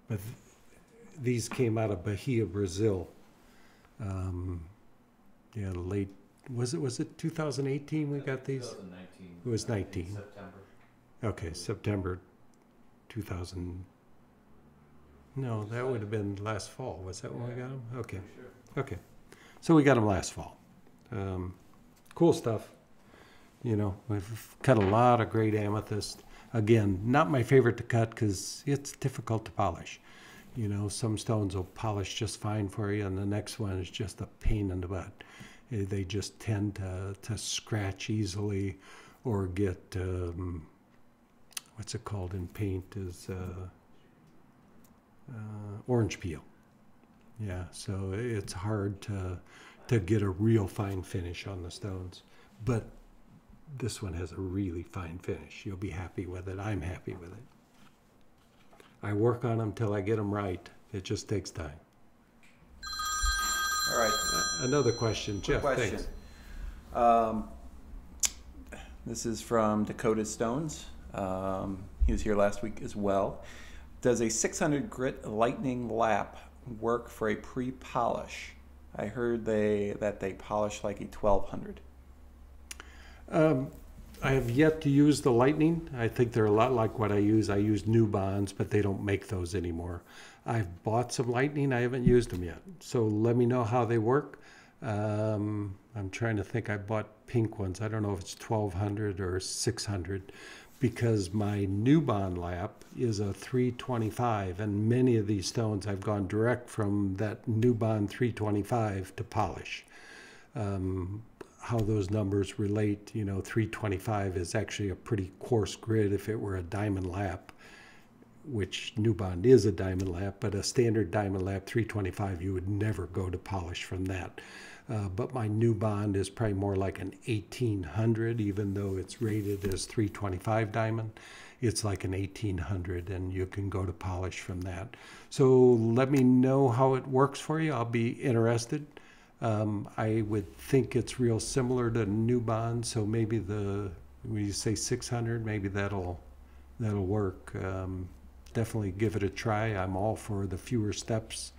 But these came out of Bahia, Brazil. Yeah, late, was it 2018 we got these? 2019. It was 19. September. Okay, September 2000. No, that would have been last fall. Was that when we got them? Okay. Sure. Okay. So we got them last fall. Cool stuff. You know, we've cut a lot of great amethyst. Again, not my favorite to cut because it's difficult to polish. You know, some stones will polish just fine for you, and the next one is just a pain in the butt. They just tend to scratch easily or get... what's it called in paint is orange peel. Yeah, so it's hard to get a real fine finish on the stones. But this one has a really fine finish. You'll be happy with it. I'm happy with it. I work on them till I get them right. It just takes time. All right. Another question, Jeff. Question. Thanks. This is from Dakota Stones. He was here last week as well. Does a 600 grit lightning lap work for a pre-polish? I heard that they polish like a 1200. I have yet to use the lightning. I think they're a lot like what I use. I use new bonds, but they don't make those anymore. I've bought some lightning. I haven't used them yet. So let me know how they work. I'm trying to think. I bought pink ones. I don't know if it's 1200 or 600 because my new bond lap is a 325, and many of these stones I've gone direct from that new bond 325 to polish. How those numbers relate, you know, 325 is actually a pretty coarse grit if it were a diamond lap, which new bond is a diamond lap, but a standard diamond lap 325 you would never go to polish from that. But my new bond is probably more like an 1800, even though it's rated as 325 diamond. It's like an 1800, and you can go to polish from that. So let me know how it works for you. I'll be interested. I would think it's real similar to new bond, so maybe when you say 600, maybe that'll work. Definitely give it a try. I'm all for the fewer steps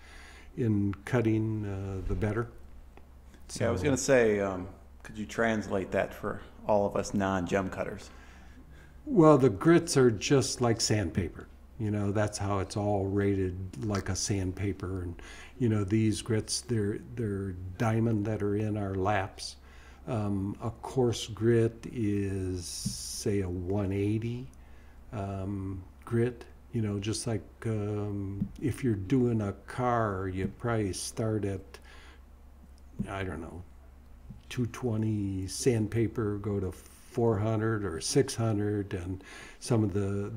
in cutting, the better. So, yeah, I was going to say, could you translate that for all of us non-gem cutters? Well, the grits are just like sandpaper. You know, that's how it's all rated, like a sandpaper. And, you know, these grits, they're diamond that are in our laps. A coarse grit is, say, a 180 grit. You know, just like if you're doing a car, you probably start at, I don't know, 220 sandpaper, go to 400 or 600, and some of the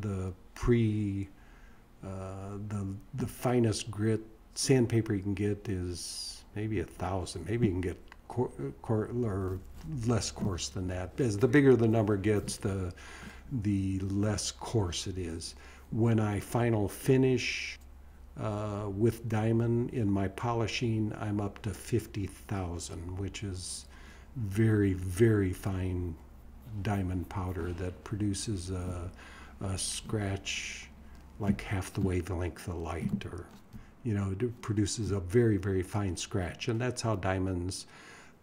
finest grit sandpaper you can get is maybe 1,000. Maybe you can get or less coarse than that. As the bigger the number gets, the less coarse it is. When I final finish with diamond in my polishing, I'm up to 50,000, which is very, very fine diamond powder that produces a scratch like half the wavelength of light, or, you know, it produces a very, very fine scratch. And that's how diamonds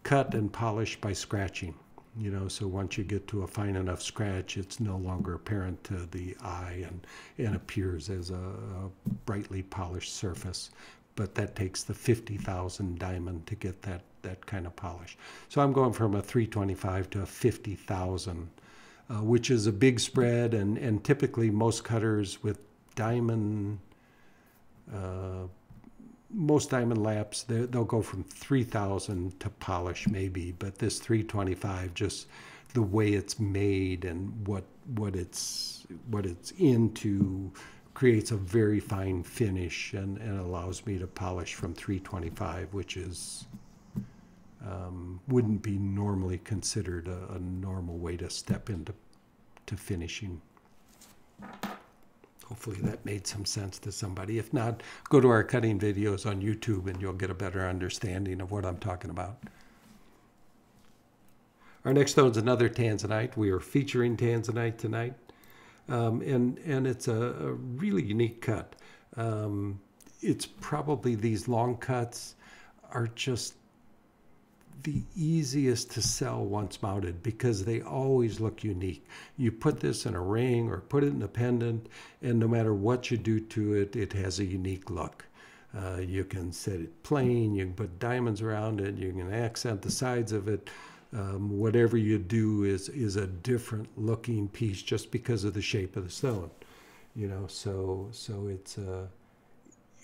cut and polish, by scratching. You know, so once you get to a fine enough scratch, it's no longer apparent to the eye and appears as a brightly polished surface. But that takes the 50,000 diamond to get that kind of polish. So I'm going from a 325 to a 50,000, which is a big spread. And typically most cutters with diamond, most diamond laps, they'll go from 3,000 to polish maybe, but this 325, just the way it's made and what it's into, creates a very fine finish and allows me to polish from 325, which is wouldn't be normally considered a normal way to step into finishing. Hopefully that made some sense to somebody. If not, go to our cutting videos on YouTube and you'll get a better understanding of what I'm talking about. Our next stone is another Tanzanite. We are featuring Tanzanite tonight. And it's a really unique cut. It's probably, these long cuts are just the easiest to sell once mounted because they always look unique. You put this in a ring or put it in a pendant, and no matter what you do to it, it has a unique look. You can set it plain, you can put diamonds around it, you can accent the sides of it. Whatever you do is a different looking piece just because of the shape of the stone. You know, so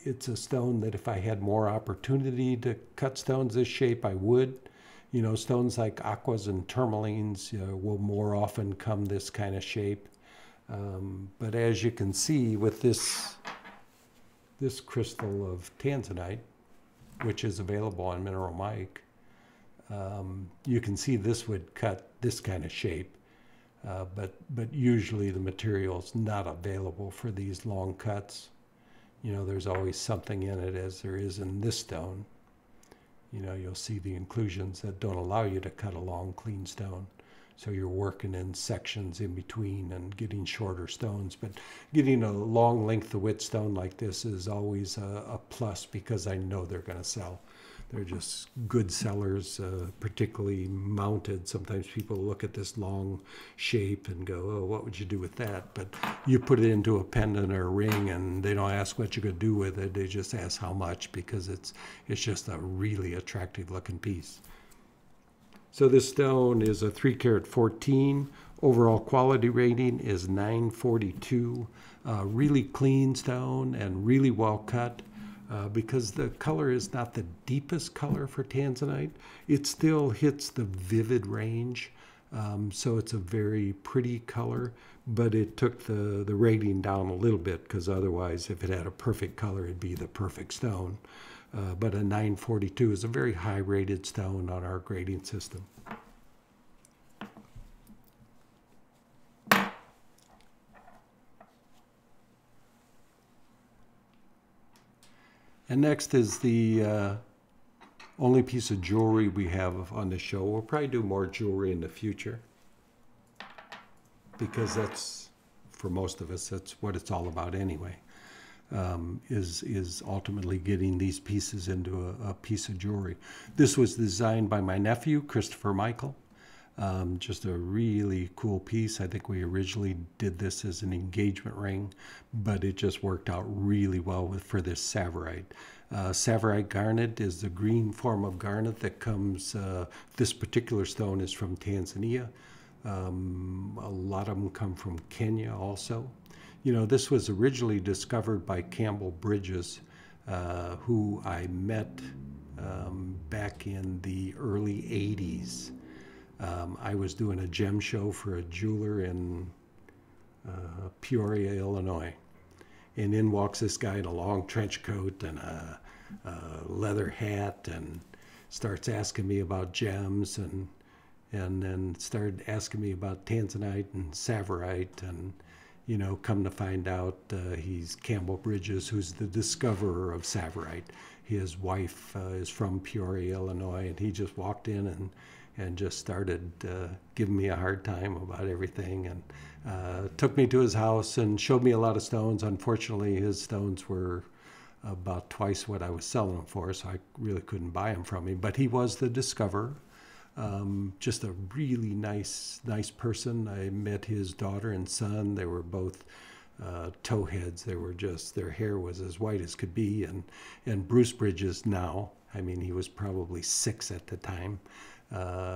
it's a stone that if I had more opportunity to cut stones this shape, I would. You know, stones like aquas and tourmalines will more often come this kind of shape. But as you can see with this crystal of Tanzanite, which is available on Mineral Mike, you can see this would cut this kind of shape. But usually the material's not available for these long cuts. You know, there's always something in it, as there is in this stone. you know, you'll see the inclusions that don't allow you to cut a long, clean stone. So you're working in sections in between and getting shorter stones. But getting a long length of width stone like this is always a plus, because I know they're going to sell. They're just good sellers, particularly mounted. Sometimes people look at this long shape and go, oh, what would you do with that? But you put it into a pendant or a ring, and they don't ask what you're going to do with it. They just ask how much, because it's just a really attractive looking piece. So this stone is a 3 karat 14. Overall quality rating is 942. Really clean stone and really well cut. Because the color is not the deepest color for Tanzanite, it still hits the vivid range. So it's a very pretty color, but it took the rating down a little bit, because otherwise if it had a perfect color, it'd be the perfect stone. But a 942 is a very high rated stone on our grading system. And next is the only piece of jewelry we have on the show. We'll probably do more jewelry in the future, because that's, for most of us, that's what it's all about anyway, is ultimately getting these pieces into a piece of jewelry. This was designed by my nephew, Christopher Michael. Just a really cool piece. I think we originally did this as an engagement ring, but it just worked out really well for this Savarite. Savarite garnet is the green form of garnet that comes, this particular stone is from Tanzania. A lot of them come from Kenya also. You know, this was originally discovered by Campbell Bridges, who I met back in the early 80s. I was doing a gem show for a jeweler in Peoria, Illinois. And in walks this guy in a long trench coat and a leather hat, and starts asking me about gems, and then started asking me about Tanzanite and Savarite, and, you know, come to find out he's Campbell Bridges, who's the discoverer of Savarite. His wife is from Peoria, Illinois, and he just walked in and just started giving me a hard time about everything, and took me to his house and showed me a lot of stones. Unfortunately, his stones were about twice what I was selling them for, so I really couldn't buy them from him, but he was the discoverer. Just a really nice person. I met his daughter and son. They were both towheads. They were just, their hair was as white as could be, and Bruce Bridges now, I mean, he was probably 6 at the time.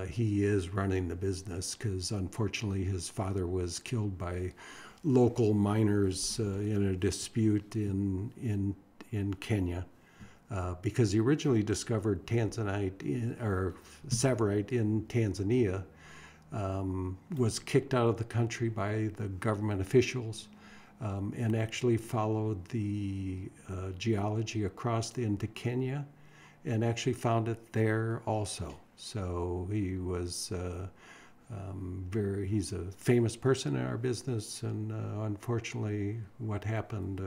He is running the business, because unfortunately his father was killed by local miners in a dispute in Kenya, because he originally discovered Tanzanite or Savarite in Tanzania, was kicked out of the country by the government officials, and actually followed the geology across into Kenya, and actually found it there also. So he was he's a famous person in our business, and unfortunately what happened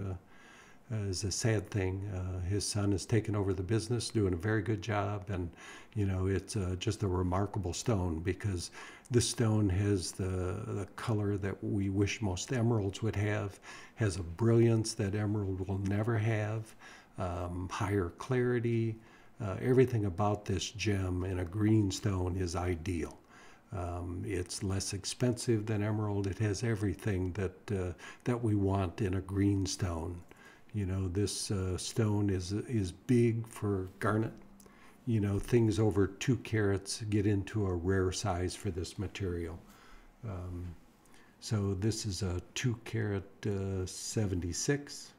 is a sad thing. His son has taken over the business, doing a very good job, and, you know, it's just a remarkable stone, because this stone has the color that we wish most emeralds would have, has a brilliance that emerald will never have, higher clarity. Everything about this gem in a green stone is ideal. It's less expensive than emerald. It has everything that that we want in a green stone. You know, this stone is big for garnet. You know, things over 2 carats get into a rare size for this material. So this is a 2 karat 76.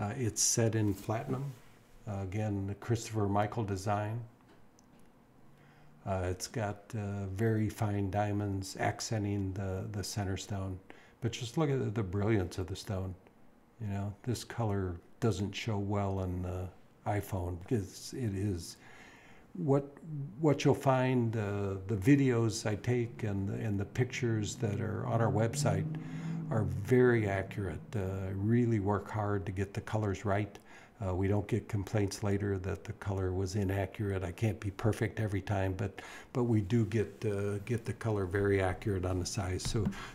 It's set in platinum. Again, the Christopher Michael design. It's got very fine diamonds accenting the center stone. But just look at the brilliance of the stone. You know, this color doesn't show well on the iPhone, because it is. What you'll find, the videos I take and the pictures that are on our website are very accurate. Really work hard to get the colors right. We don't get complaints later that the color was inaccurate. I can't be perfect every time, but we do get the color very accurate on the size.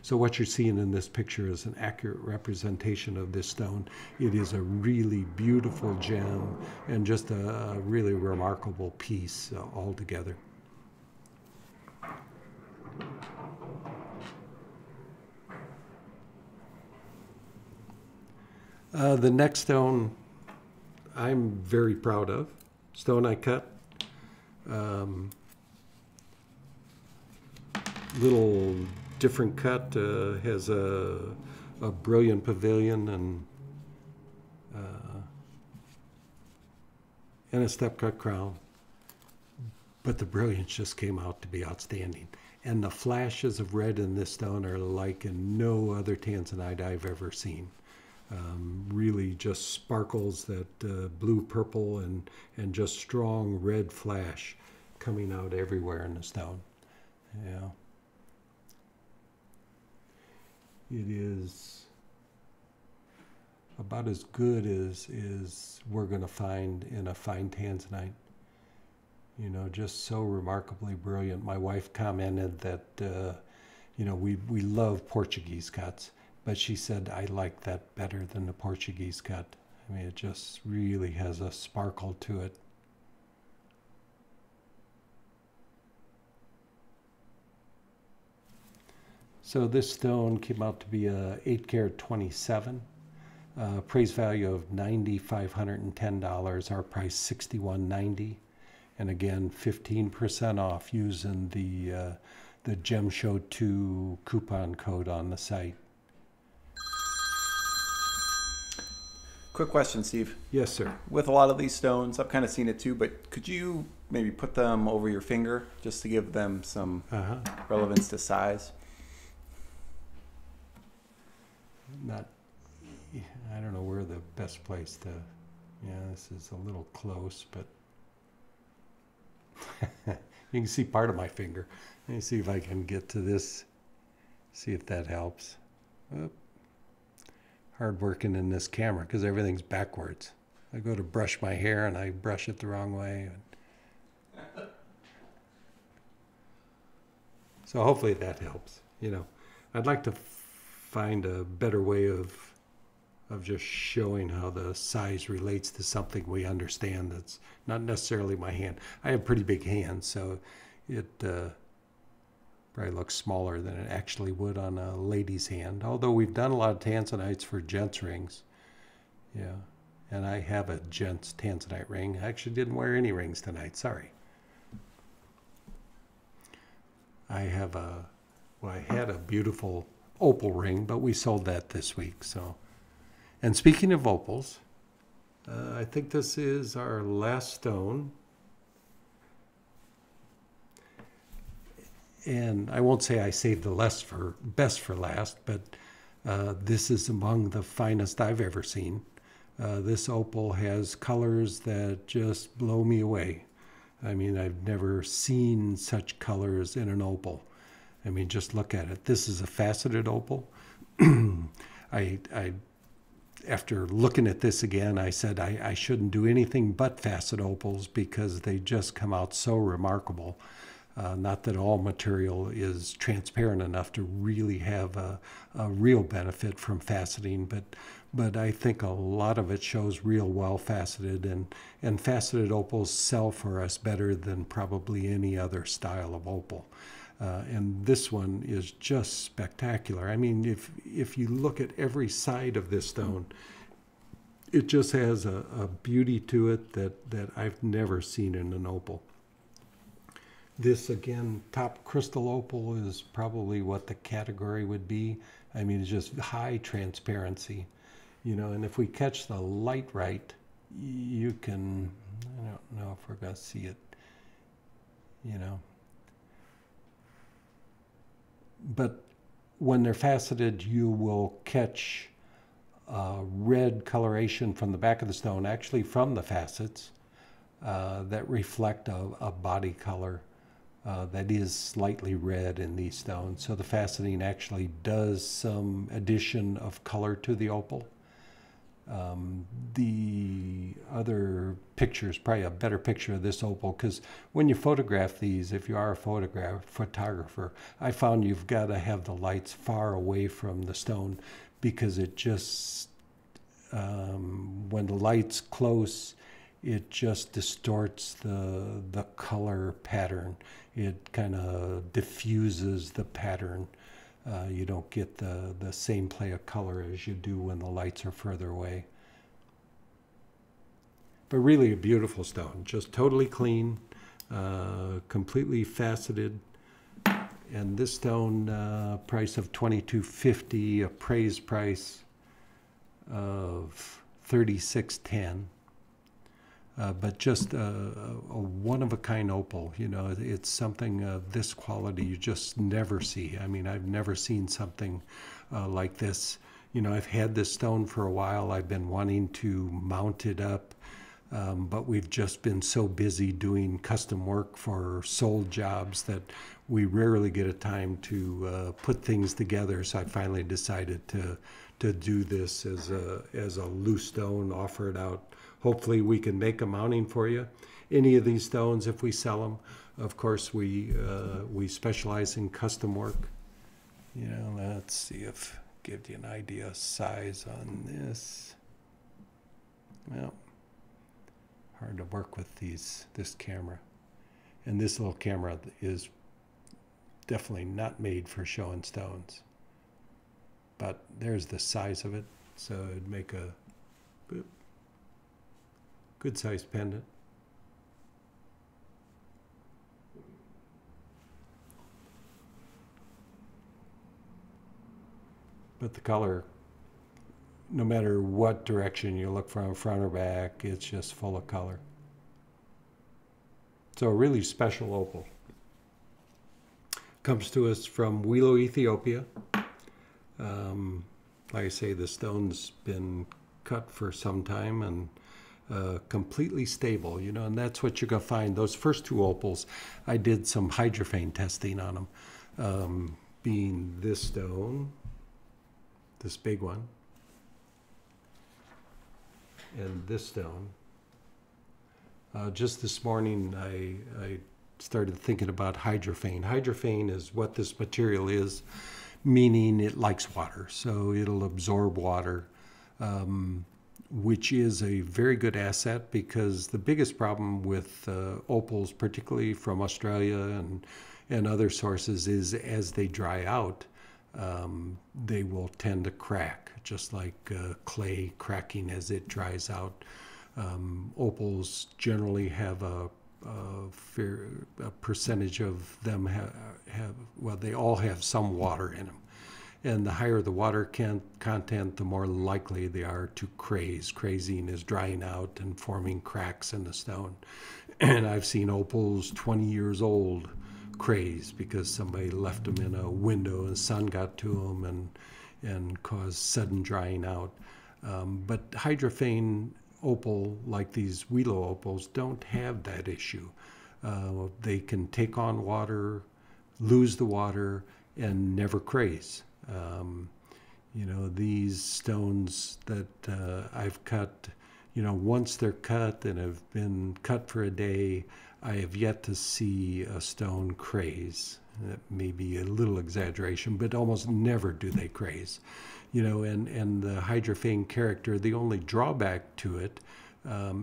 So what you're seeing in this picture is an accurate representation of this stone. It is a really beautiful gem and just a really remarkable piece altogether. The next stone I'm very proud of, stone I cut, little different cut, has a brilliant pavilion and a step cut crown, but the brilliance just came out to be outstanding. And the flashes of red in this stone are like in no other tanzanite I've ever seen. Really just sparkles, that blue, purple, and just strong red flash coming out everywhere in the stone. Yeah. It is about as good as we're going to find in a fine tanzanite. You know, just so remarkably brilliant. My wife commented that, you know, we love Portuguese cuts. But she said, I like that better than the Portuguese cut. I mean, it just really has a sparkle to it. So this stone came out to be a 8-carat 27, price value of $9,510, our price $6,190. And again, 15% off using the Gem Show 2 coupon code on the site. Quick question, Steve. Yes, sir. With a lot of these stones, I've kind of seen it too, but could you maybe put them over your finger just to give them some relevance to size? Not, I don't know where the best place to, yeah, this is a little close, but you can see part of my finger. Let me see if I can get to this, see if that helps. Oops. Hard working in this camera because everything's backwards. I go to brush my hair and I brush it the wrong way. So hopefully that helps. You know, I'd like to find a better way of just showing how the size relates to something we understand that's not necessarily my hand. I have pretty big hands, so it probably looks smaller than it actually would on a lady's hand. Although we've done a lot of tanzanites for gents rings. Yeah, and I have a gents tanzanite ring. I actually didn't wear any rings tonight, sorry. I have a, well, I had a beautiful opal ring, but we sold that this week, so. And speaking of opals, I think this is our last stone. And I won't say I saved the best for last, but this is among the finest I've ever seen. This opal has colors that just blow me away. I mean, I've never seen such colors in an opal. I mean, just look at it. This is a faceted opal. I after looking at this again, I said I shouldn't do anything but facet opals because they just come out so remarkable. Not that all material is transparent enough to really have a real benefit from faceting, but I think a lot of it shows real well faceted, and faceted opals sell for us better than probably any other style of opal. And this one is just spectacular. I mean, if you look at every side of this stone, it just has a beauty to it that I've never seen in an opal. This, again, top crystal opal is probably what the category would be. I mean, it's just high transparency, you know, and if we catch the light right, you can, I don't know if we're going to see it, you know. But when they're faceted, you will catch red coloration from the back of the stone, actually from the facets, that reflect a body color. That is slightly red in these stones. So the faceting actually does some addition of color to the opal. The other picture is probably a better picture of this opal, because when you photograph these, if you are a photographer, I found you've got to have the lights far away from the stone, because it just, when the light's close, it just distorts the color pattern. It kind of diffuses the pattern. You don't get the same play of color as you do when the lights are further away. But really a beautiful stone, just totally clean, completely faceted. And this stone, price of $22.50, appraised price of $36.10. But just a one-of-a-kind opal, you know, it's something of this quality you just never see. I mean, I've never seen something like this. You know, I've had this stone for a while. I've been wanting to mount it up, but we've just been so busy doing custom work for sold jobs that we rarely get a time to put things together. So I finally decided to do this as a loose stone, offer it out. Hopefully we can make a mounting for you. Any of these stones, if we sell them, of course we specialize in custom work. You know, let's see if gives you an idea of size on this. Well, hard to work with these. This camera, and this little camera is definitely not made for showing stones. But there's the size of it, so it'd make a good sized pendant. But the color, no matter what direction you look from, front or back, it's just full of color. So a really special opal. Comes to us from Welo, Ethiopia. Like I say, the stone's been cut for some time and completely stable, you know, and that's what you're going to find. Those first two opals, I did some hydrophane testing on them, being this stone, this big one, and this stone. Just this morning, I started thinking about hydrophane. Hydrophane is what this material is, meaning it likes water, so it'll absorb water. Which is a very good asset, because the biggest problem with opals, particularly from Australia and other sources, is as they dry out, they will tend to crack, just like clay cracking as it dries out. Opals generally have a fair percentage of them well, they all have some water in them. And the higher the water content, the more likely they are to craze. Crazing is drying out and forming cracks in the stone. And I've seen opals 20 years old craze because somebody left them in a window and the sun got to them and caused sudden drying out. But hydrophane opal, like these Welo opals, don't have that issue. They can take on water, lose the water, and never craze. You know, these stones that I've cut, you know, once they're cut and have been cut for a day, I have yet to see a stone craze. That may be a little exaggeration, but almost never do they craze. You know, and the hydrophane character, the only drawback to it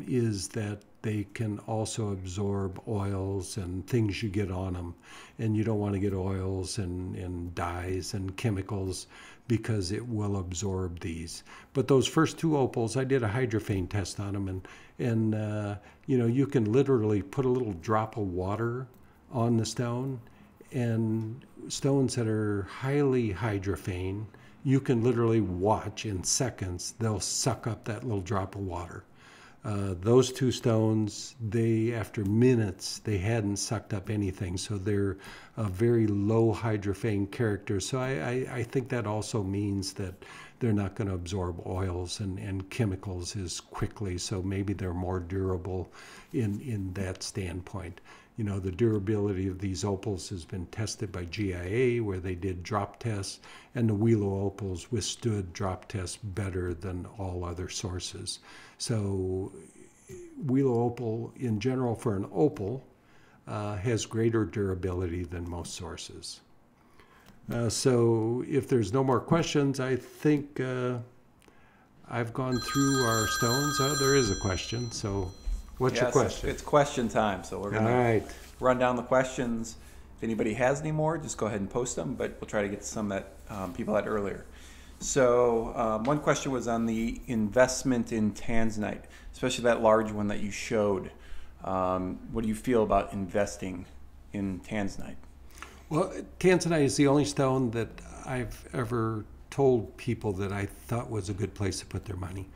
is that they can also absorb oils and things you get on them. And you don't want to get oils and dyes and chemicals, because it will absorb these. But those first two opals, I did a hydrophane test on them. And you know, you can literally put a little drop of water on the stone. And stones that are highly hydrophane, you can literally watch in seconds, they'll suck up that little drop of water. Those two stones, they, after minutes, they hadn't sucked up anything. So they're a very low hydrophane character. So I think that also means that they're not going to absorb oils and chemicals as quickly. So maybe they're more durable in that standpoint. you know, the durability of these opals has been tested by GIA, where they did drop tests, and the Welo opals withstood drop tests better than all other sources. So Welo opal, in general, for an opal, has greater durability than most sources. So if there's no more questions, I think I've gone through our stones. Oh, there is a question. So what's your question? It's question time. So we're going to run down the questions. If anybody has any more, just go ahead and post them, but we'll try to get some that people had earlier. So one question was on the investment in Tanzanite, especially that large one that you showed. What do you feel about investing in Tanzanite? Well, Tanzanite is the only stone that I've ever told people that I thought was a good place to put their money.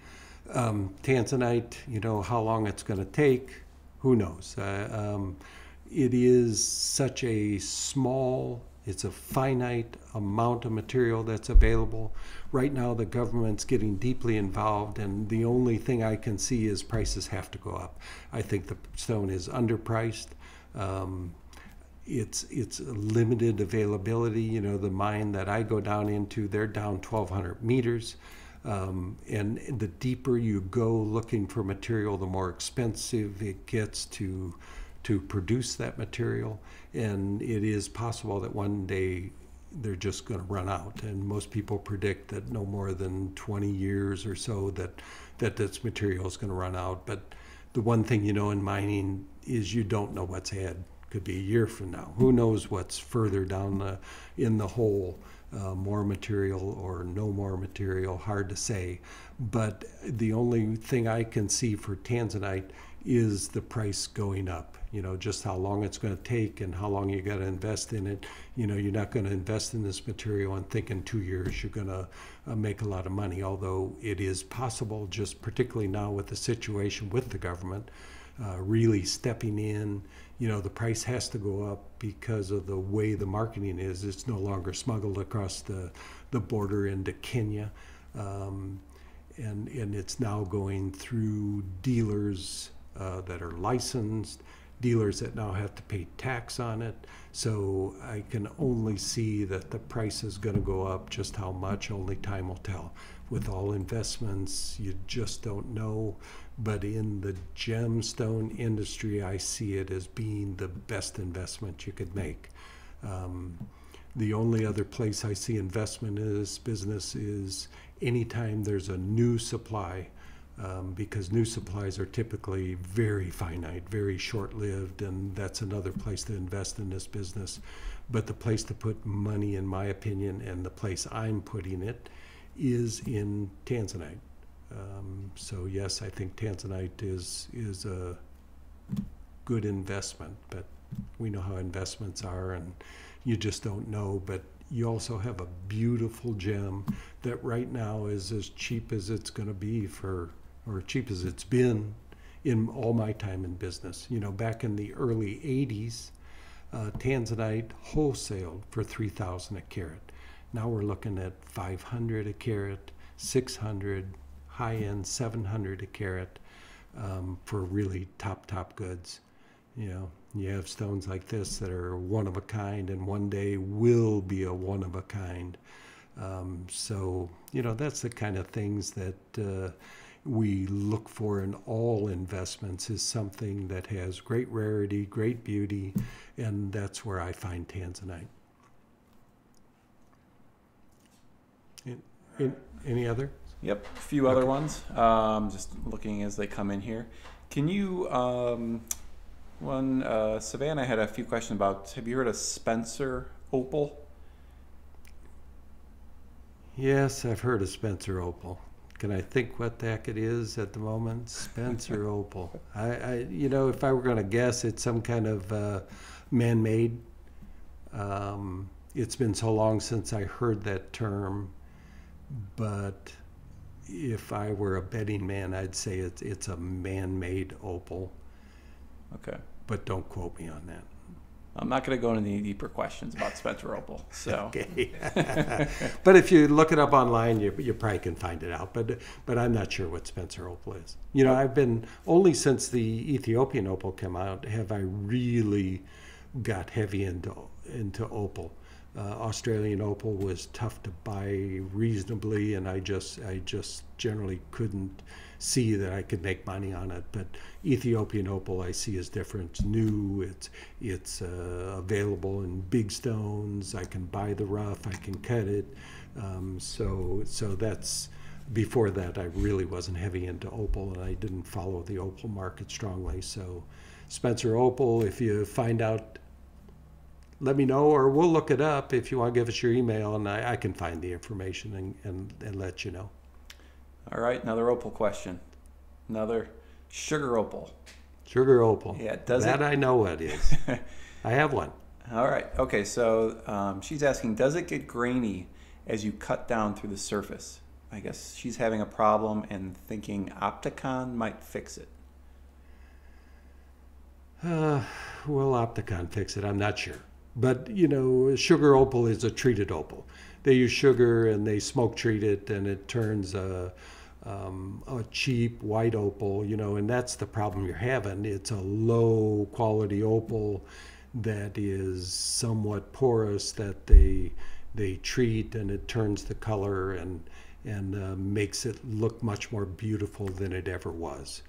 Tanzanite, you know, how long it's going to take, who knows. It is such a small, it's a finite amount of material that's available. Right now the government's getting deeply involved, and the only thing I can see is prices have to go up. I think the stone is underpriced. It's limited availability. You know, the mine that I go down into, they're down 1,200 meters. And the deeper you go looking for material, the more expensive it gets to produce that material. And it is possible that one day they're just going to run out. And most people predict that no more than 20 years or so that this material is going to run out. But the one thing you know in mining is you don't know what's ahead. Could be a year from now. Who knows what's further down in the hole, more material or no more material, hard to say. But the only thing I can see for Tanzanite is the price going up. You know, just how long it's going to take and how long you got to invest in it. You know, you're not going to invest in this material and think in 2 years you're going to make a lot of money, although it is possible, just particularly now with the situation with the government really stepping in. You know, the price has to go up because of the way the marketing is. It's no longer smuggled across the border into Kenya, and it's now going through dealers that are licensed, dealers that now have to pay tax on it. So I can only see that the price is going to go up. Just how much, only time will tell. With all investments, you just don't know. But in the gemstone industry, I see it as being the best investment you could make. The only other place I see investment in this business is anytime there's a new supply, because new supplies are typically very finite, very short-lived, and that's another place to invest in this business. But the place to put money, in my opinion, and the place I'm putting it, is in Tanzanite. So yes, I think Tanzanite is a good investment, but we know how investments are, and you just don't know. But you also have a beautiful gem that right now is as cheap as it's going to be for, or cheap as it's been in all my time in business. You know, back in the early 80s, Tanzanite wholesaled for $3,000 a carat. Now we're looking at $500 a carat, $600, high-end $700 a carat for really top goods. You know, you have stones like this that are one of a kind, and one day will be a one of a kind. So you know, that's the kind of things that we look for in all investments, is something that has great rarity, great beauty, and that's where I find Tanzanite. Any other? Yep, a few other ones. Just looking as they come in here. Can you, Savannah had a few questions about, have you heard of Spencer opal? Yes, I've heard of Spencer opal. Can I think what the heck it is at the moment? Spencer opal. I you know, if I were going to guess, it's some kind of man-made. It's been so long since I heard that term, but if I were a betting man, I'd say it's a man-made opal. Okay. But don't quote me on that. I'm not going to go into any deeper questions about Spencer Opal. So. Okay. But if you look it up online, you probably can find it out. But I'm not sure what Spencer Opal is. You know, I've been, only since the Ethiopian opal came out, have I really got heavy into opal. Australian opal was tough to buy reasonably, and I just generally couldn't see that I could make money on it. But Ethiopian opal I see is different. It's new. It's available in big stones. I can buy the rough. I can cut it. So that's, before that I really wasn't heavy into opal, and I didn't follow the opal market strongly. So Spencer Opal, if you find out, let me know, or we'll look it up if you want to give us your email, and I can find the information and let you know. All right, another opal question. Another sugar opal. Sugar opal. Yeah, does that it? I know what it is. I have one. All right, okay, so she's asking, does it get grainy as you cut down through the surface? I guess she's having a problem and thinking Opticon might fix it. Will Opticon fix it? I'm not sure. But, you know, sugar opal is a treated opal. They use sugar and they smoke treat it, and it turns a cheap white opal, you know, and that's the problem you're having. It's a low quality opal that is somewhat porous that they treat, and it turns the color and makes it look much more beautiful than it ever was.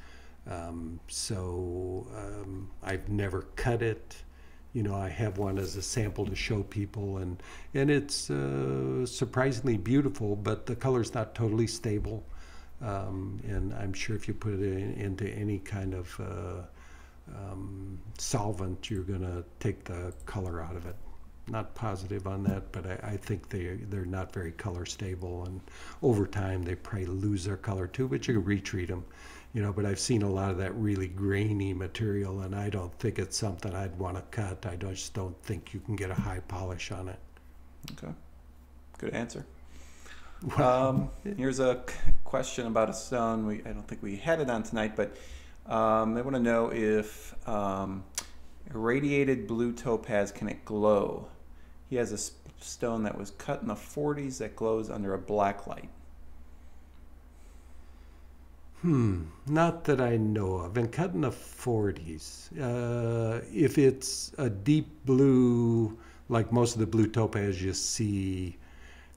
So I've never cut it. You know, I have one as a sample to show people, and it's surprisingly beautiful, but the color's not totally stable. And I'm sure if you put it into any kind of solvent, you're going to take the color out of it. Not positive on that, but I think they're not very color stable, and over time they probably lose their color too, but you can retreat them. You know, but I've seen a lot of that really grainy material, and I don't think it's something I'd want to cut. I just don't think you can get a high polish on it. Okay, good answer. Here's a question about a stone. I don't think we had it on tonight, but they want to know if irradiated blue topaz, can it glow? He has a stone that was cut in the 40s that glows under a black light. Not that I know of. And cut in the 40s. If it's a deep blue, like most of the blue topaz you see,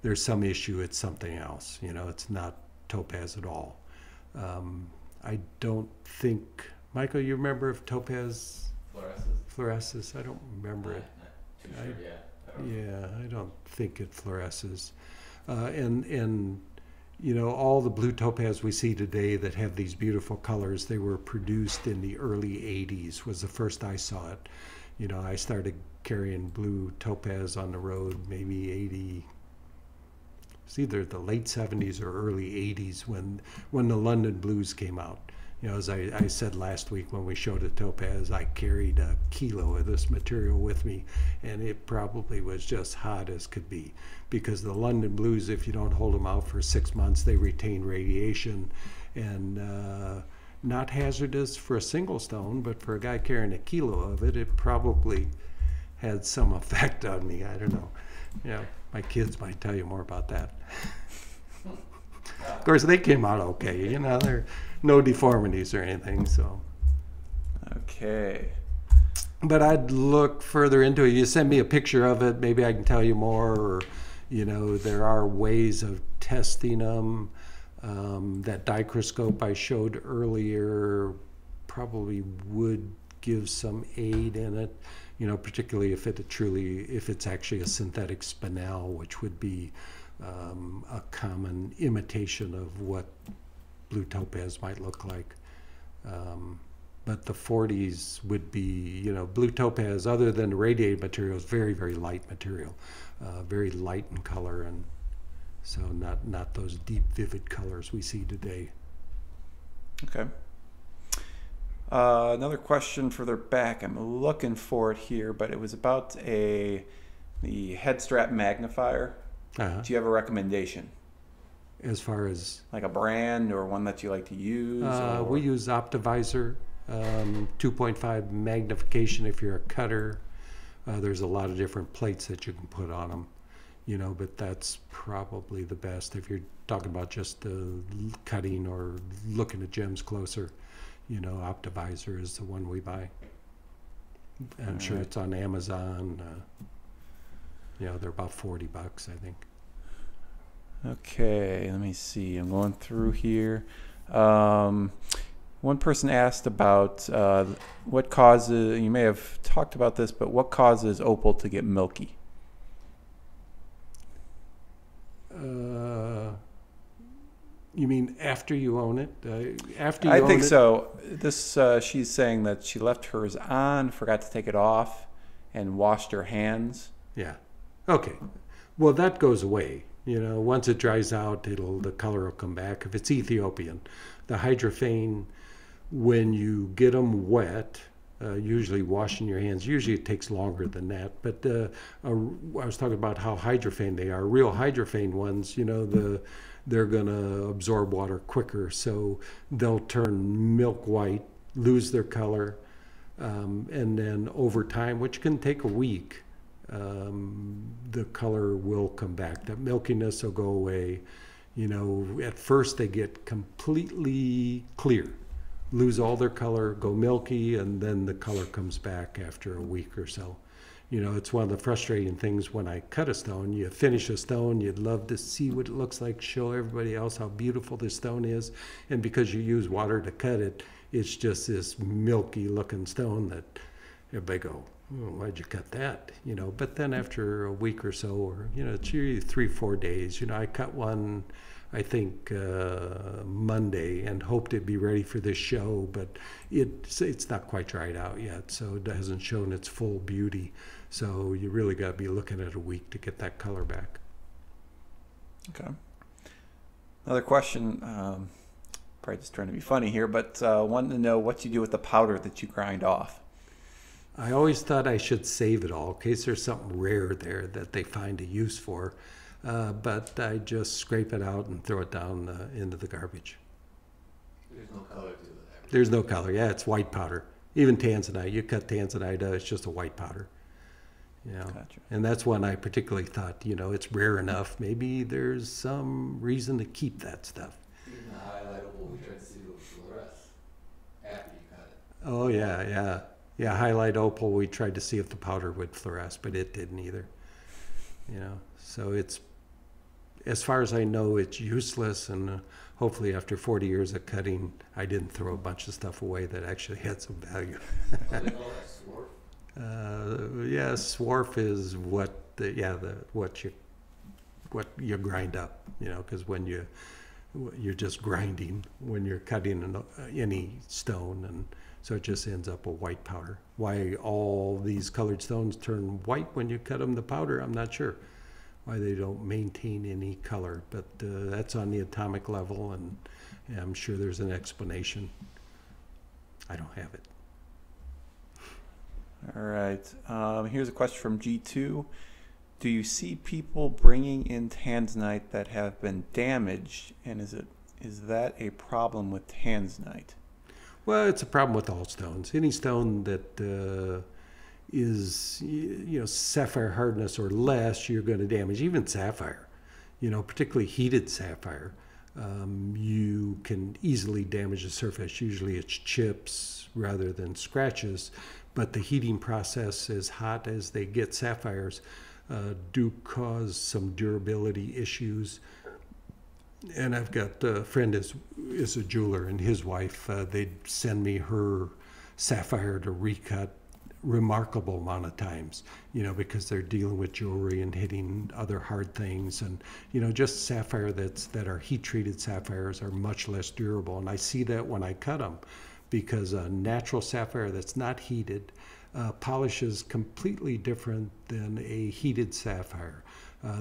there's some issue. It's something else. You know, it's not topaz at all. I don't think, Michael, you remember if topaz fluoresces? I don't remember it. Not too sure, I don't think it fluoresces. You know, all the blue topaz we see today that have these beautiful colors, they were produced in the early 80s, was the first I saw it. You know, I started carrying blue topaz on the road maybe it's either the late 70s or early 80s when the London blues came out. You know, as I said last week when we showed a topaz, I carried a kilo of this material with me, and it probably was just hot as could be, because the London blues, if you don't hold them out for 6 months, they retain radiation, and not hazardous for a single stone, but for a guy carrying a kilo of it, it probably had some effect on me. I don't know. Yeah, my kids might tell you more about that. Of course, they came out okay. You know, they're no deformities or anything. So, okay. But I'd look further into it. You send me a picture of it. Maybe I can tell you more. Or, you know, there are ways of testing them. That dichroscope I showed earlier probably would give some aid in it. You know, particularly if it's actually a synthetic spinel, which would be a common imitation of what blue topaz might look like. But the 40s would be, you know, blue topaz, other than irradiated material, is very, very light material, very light in color, and so not those deep, vivid colors we see today. Okay. Another question further back. I'm looking for it here, but it was about the head strap magnifier. Uh-huh. Do you have a recommendation? As far as? Like a brand or one that you like to use? We use Optivisor, 2.5 magnification if you're a cutter. There's a lot of different plates that you can put on them, you know, but that's probably the best if you're talking about just the cutting or looking at gems closer. You know, Optivisor is the one we buy. I'm sure it's on Amazon. You know, they're about $40, I think. Okay, let me see. I'm going through here. One person asked about what causes, you may have talked about this, but what causes opal to get milky? You mean after you own it? After you own it? I think so. This she's saying that she left hers on, forgot to take it off, and washed her hands. Yeah. Okay. Well, that goes away. You know, once it dries out, the color will come back. If it's Ethiopian, the hydrophane, when you get them wet, usually washing your hands, usually it takes longer than that. But I was talking about how hydrophane they are. Real hydrophane ones, you know, they're going to absorb water quicker, so they'll turn milk white, lose their color, and then over time, which can take a week, the color will come back. That milkiness will go away. You know, at first they get completely clear, lose all their color, go milky, and then the color comes back after a week or so. You know, it's one of the frustrating things when I cut a stone. You finish a stone, you'd love to see what it looks like, show everybody else how beautiful this stone is. And because you use water to cut it, it's just this milky looking stone that everybody go, oh, why'd you cut that? You know, but then after a week or so, or, you know, it's usually 3 or 4 days. You know, I cut one, I think, Monday, and hoped it'd be ready for this show, but it's not quite dried out yet, so it hasn't shown its full beauty. So you really got to be looking at a week to get that color back. Okay. Another question, probably just trying to be funny here, but wanted to know what you do with the powder that you grind off. I always thought I should save it all in case there's something rare there that they find a use for. But I just scrape it out and throw it down into the garbage. There's no color to that. There's no color. Yeah, it's white powder. Even tanzanite. You cut tanzanite, it's just a white powder. You know? Gotcha. And that's one I particularly thought, you know, it's rare enough. Maybe there's some reason to keep that stuff. Even the highlight opal, we tried to see what was the rest after you cut it. Oh, yeah, yeah. Yeah, highlight opal, we tried to see if the powder would fluoresce, but it didn't either. You know, so it's, as far as I know, it's useless, and hopefully after 40 years of cutting, I didn't throw a bunch of stuff away that actually had some value. Oh, they call that swarf? Yeah, swarf is what you grind up, you know, because when you're just grinding when you're cutting any stone, and so it just ends up a white powder. Why all these colored stones turn white when you cut them to powder, I'm not sure. Why they don't maintain any color, but that's on the atomic level, and I'm sure there's an explanation. I don't have it. All right, here's a question from G2. Do you see people bringing in tanzanite that have been damaged, and is that a problem with tanzanite? Well, it's a problem with all stones. Any stone that is, you know, sapphire hardness or less, you're going to damage. Even sapphire, you know, particularly heated sapphire, you can easily damage the surface. Usually it's chips rather than scratches, but the heating process, as hot as they get sapphires, do cause some durability issues. And I've got a friend is a jeweler, and his wife, they'd send me her sapphire to recut remarkable amount of times, you know, because they're dealing with jewelry and hitting other hard things. And, you know, just sapphire that are heat-treated sapphires are much less durable. And I see that when I cut them, because a natural sapphire that's not heated polishes completely different than a heated sapphire.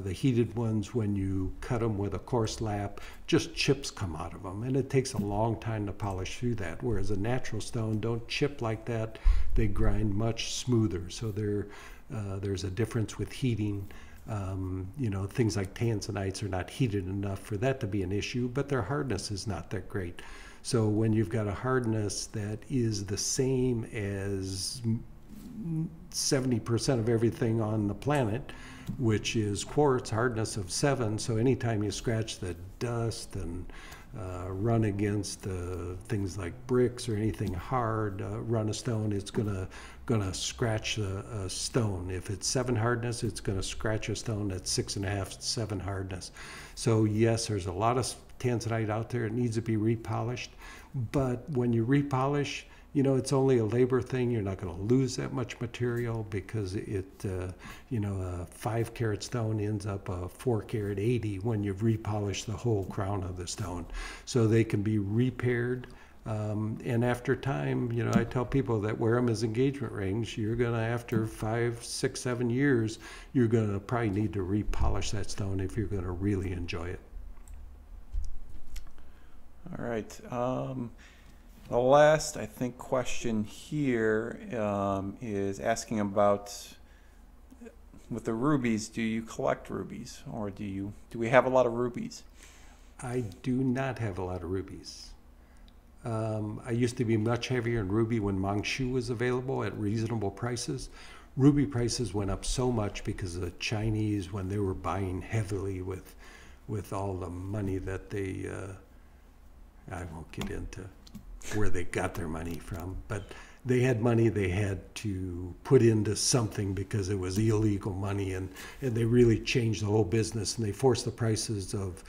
The heated ones, when you cut them with a coarse lap, just chips come out of them, and it takes a long time to polish through that, whereas a natural stone don't chip like that. They grind much smoother, so there's a difference with heating. You know, things like tanzanites are not heated enough for that to be an issue, but their hardness is not that great. So when you've got a hardness that is the same as 70% of everything on the planet, which is quartz, hardness of 7. So anytime you scratch the dust and run against things like bricks or anything hard, run a stone, it's gonna scratch a stone. If it's 7 hardness, it's gonna scratch a stone at 6.5, 7 hardness. So yes, there's a lot of tanzanite out there. It needs to be repolished, but when you repolish, you know, it's only a labor thing. You're not going to lose that much material because it, you know, a 5-carat stone ends up a 4-carat 80 when you've repolished the whole crown of the stone. So they can be repaired. And after time, you know, I tell people that wear them as engagement rings. You're going to, after 5, 6, 7 years, you're going to probably need to repolish that stone if you're going to really enjoy it. All right. The last, I think, question here is asking about, with the rubies, do you collect rubies, or do we have a lot of rubies? I do not have a lot of rubies. I used to be much heavier in ruby when Mong Hsu was available at reasonable prices. Ruby prices went up so much because the Chinese, when they were buying heavily with all the money that they, I won't get into where they got their money from, but they had money they had to put into something because it was illegal money, and they really changed the whole business, and they forced the prices of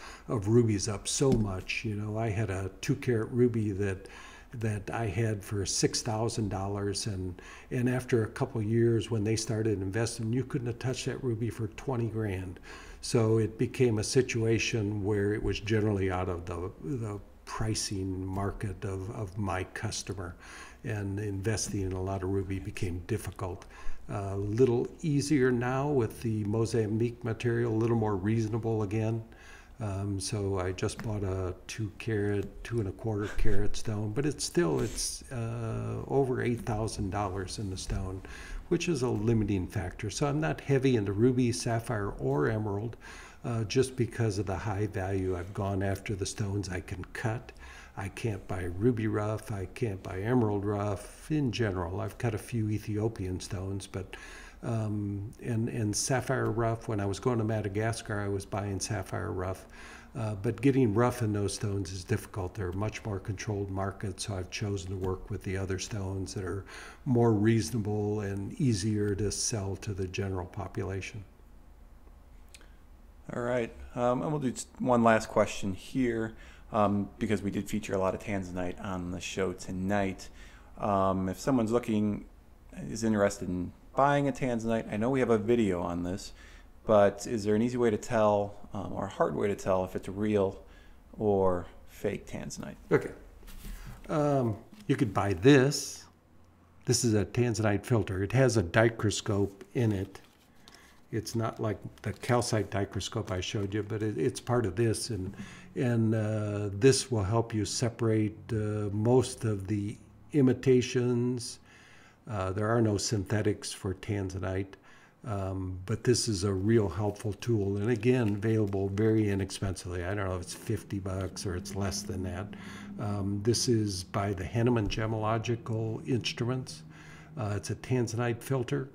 rubies up so much. You know, I had a 2-carat ruby that I had for $6,000, and after a couple of years when they started investing, you couldn't have touched that ruby for 20 grand. So it became a situation where it was generally out of the pricing market of my customer, and investing in a lot of ruby became difficult. A little easier now with the Mozambique material, a little more reasonable again. So I just bought a 2-carat, 2.25-carat stone, but it's still, it's over $8,000 in the stone, which is a limiting factor. So I'm not heavy into ruby, sapphire, or emerald. Just because of the high value I've gone after the stones I can cut. I can't buy ruby rough, I can't buy emerald rough in general. I've cut a few Ethiopian stones, but and sapphire rough, when I was going to Madagascar, I was buying sapphire rough. But getting rough in those stones is difficult. They're much more controlled markets, so I've chosen to work with the other stones that are more reasonable and easier to sell to the general population. All right, and we'll do one last question here because we did feature a lot of tanzanite on the show tonight. If someone's is interested in buying a tanzanite, I know we have a video on this, but is there an easy way to tell or a hard way to tell if it's real or fake tanzanite? Okay, you could buy this. This is a tanzanite filter. It has a dichroscope in it. It's not like the calcite dichroscope I showed you, but it's part of this, and this will help you separate most of the imitations. There are no synthetics for tanzanite, but this is a real helpful tool, and again, available very inexpensively. I don't know if it's $50 or it's less than that. This is by the Henneman Gemological Instruments. It's a tanzanite filter.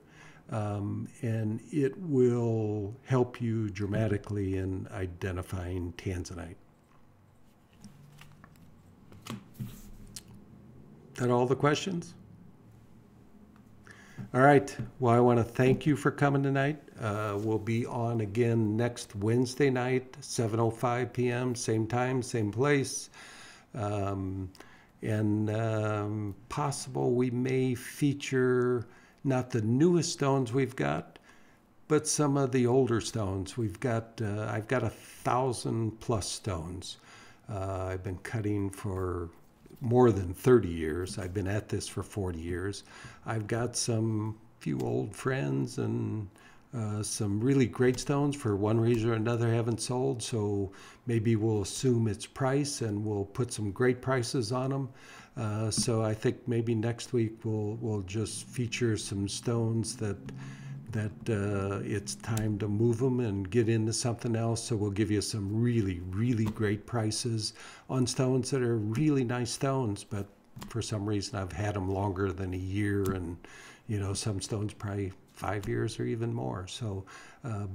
And it will help you dramatically in identifying tanzanite. That all the questions? All right. Well, I want to thank you for coming tonight. We'll be on again next Wednesday night, 7:05 p.m., same time, same place. And possible we may feature not the newest stones we've got, but some of the older stones. We've got, I've got 1,000+ stones. I've been cutting for more than 30 years. I've been at this for 40 years. I've got some few old friends and some really great stones for one reason or another haven't sold. So maybe we'll assume its price and we'll put some great prices on them. So I think maybe next week we'll just feature some stones that it's time to move them and get into something else. So we'll give you some really, really great prices on stones that are really nice stones, but for some reason I've had them longer than a year, and you know, some stones probably 5 years or even more. So,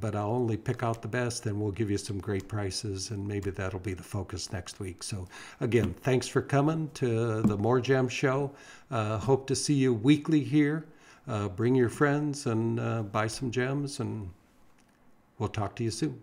but I'll only pick out the best, and we'll give you some great prices, and maybe that'll be the focus next week. So again, thanks for coming to the More Gem Show. Hope to see you weekly here. Bring your friends and buy some gems, and we'll talk to you soon.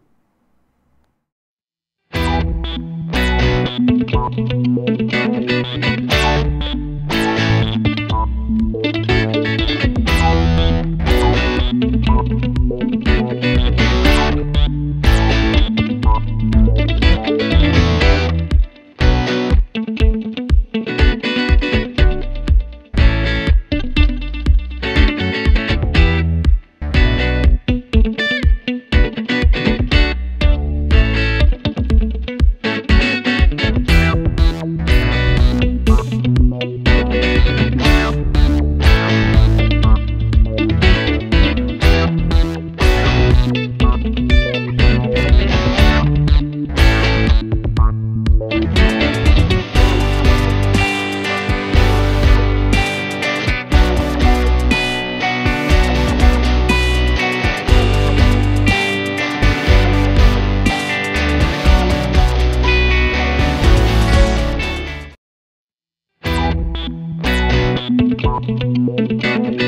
Thank you.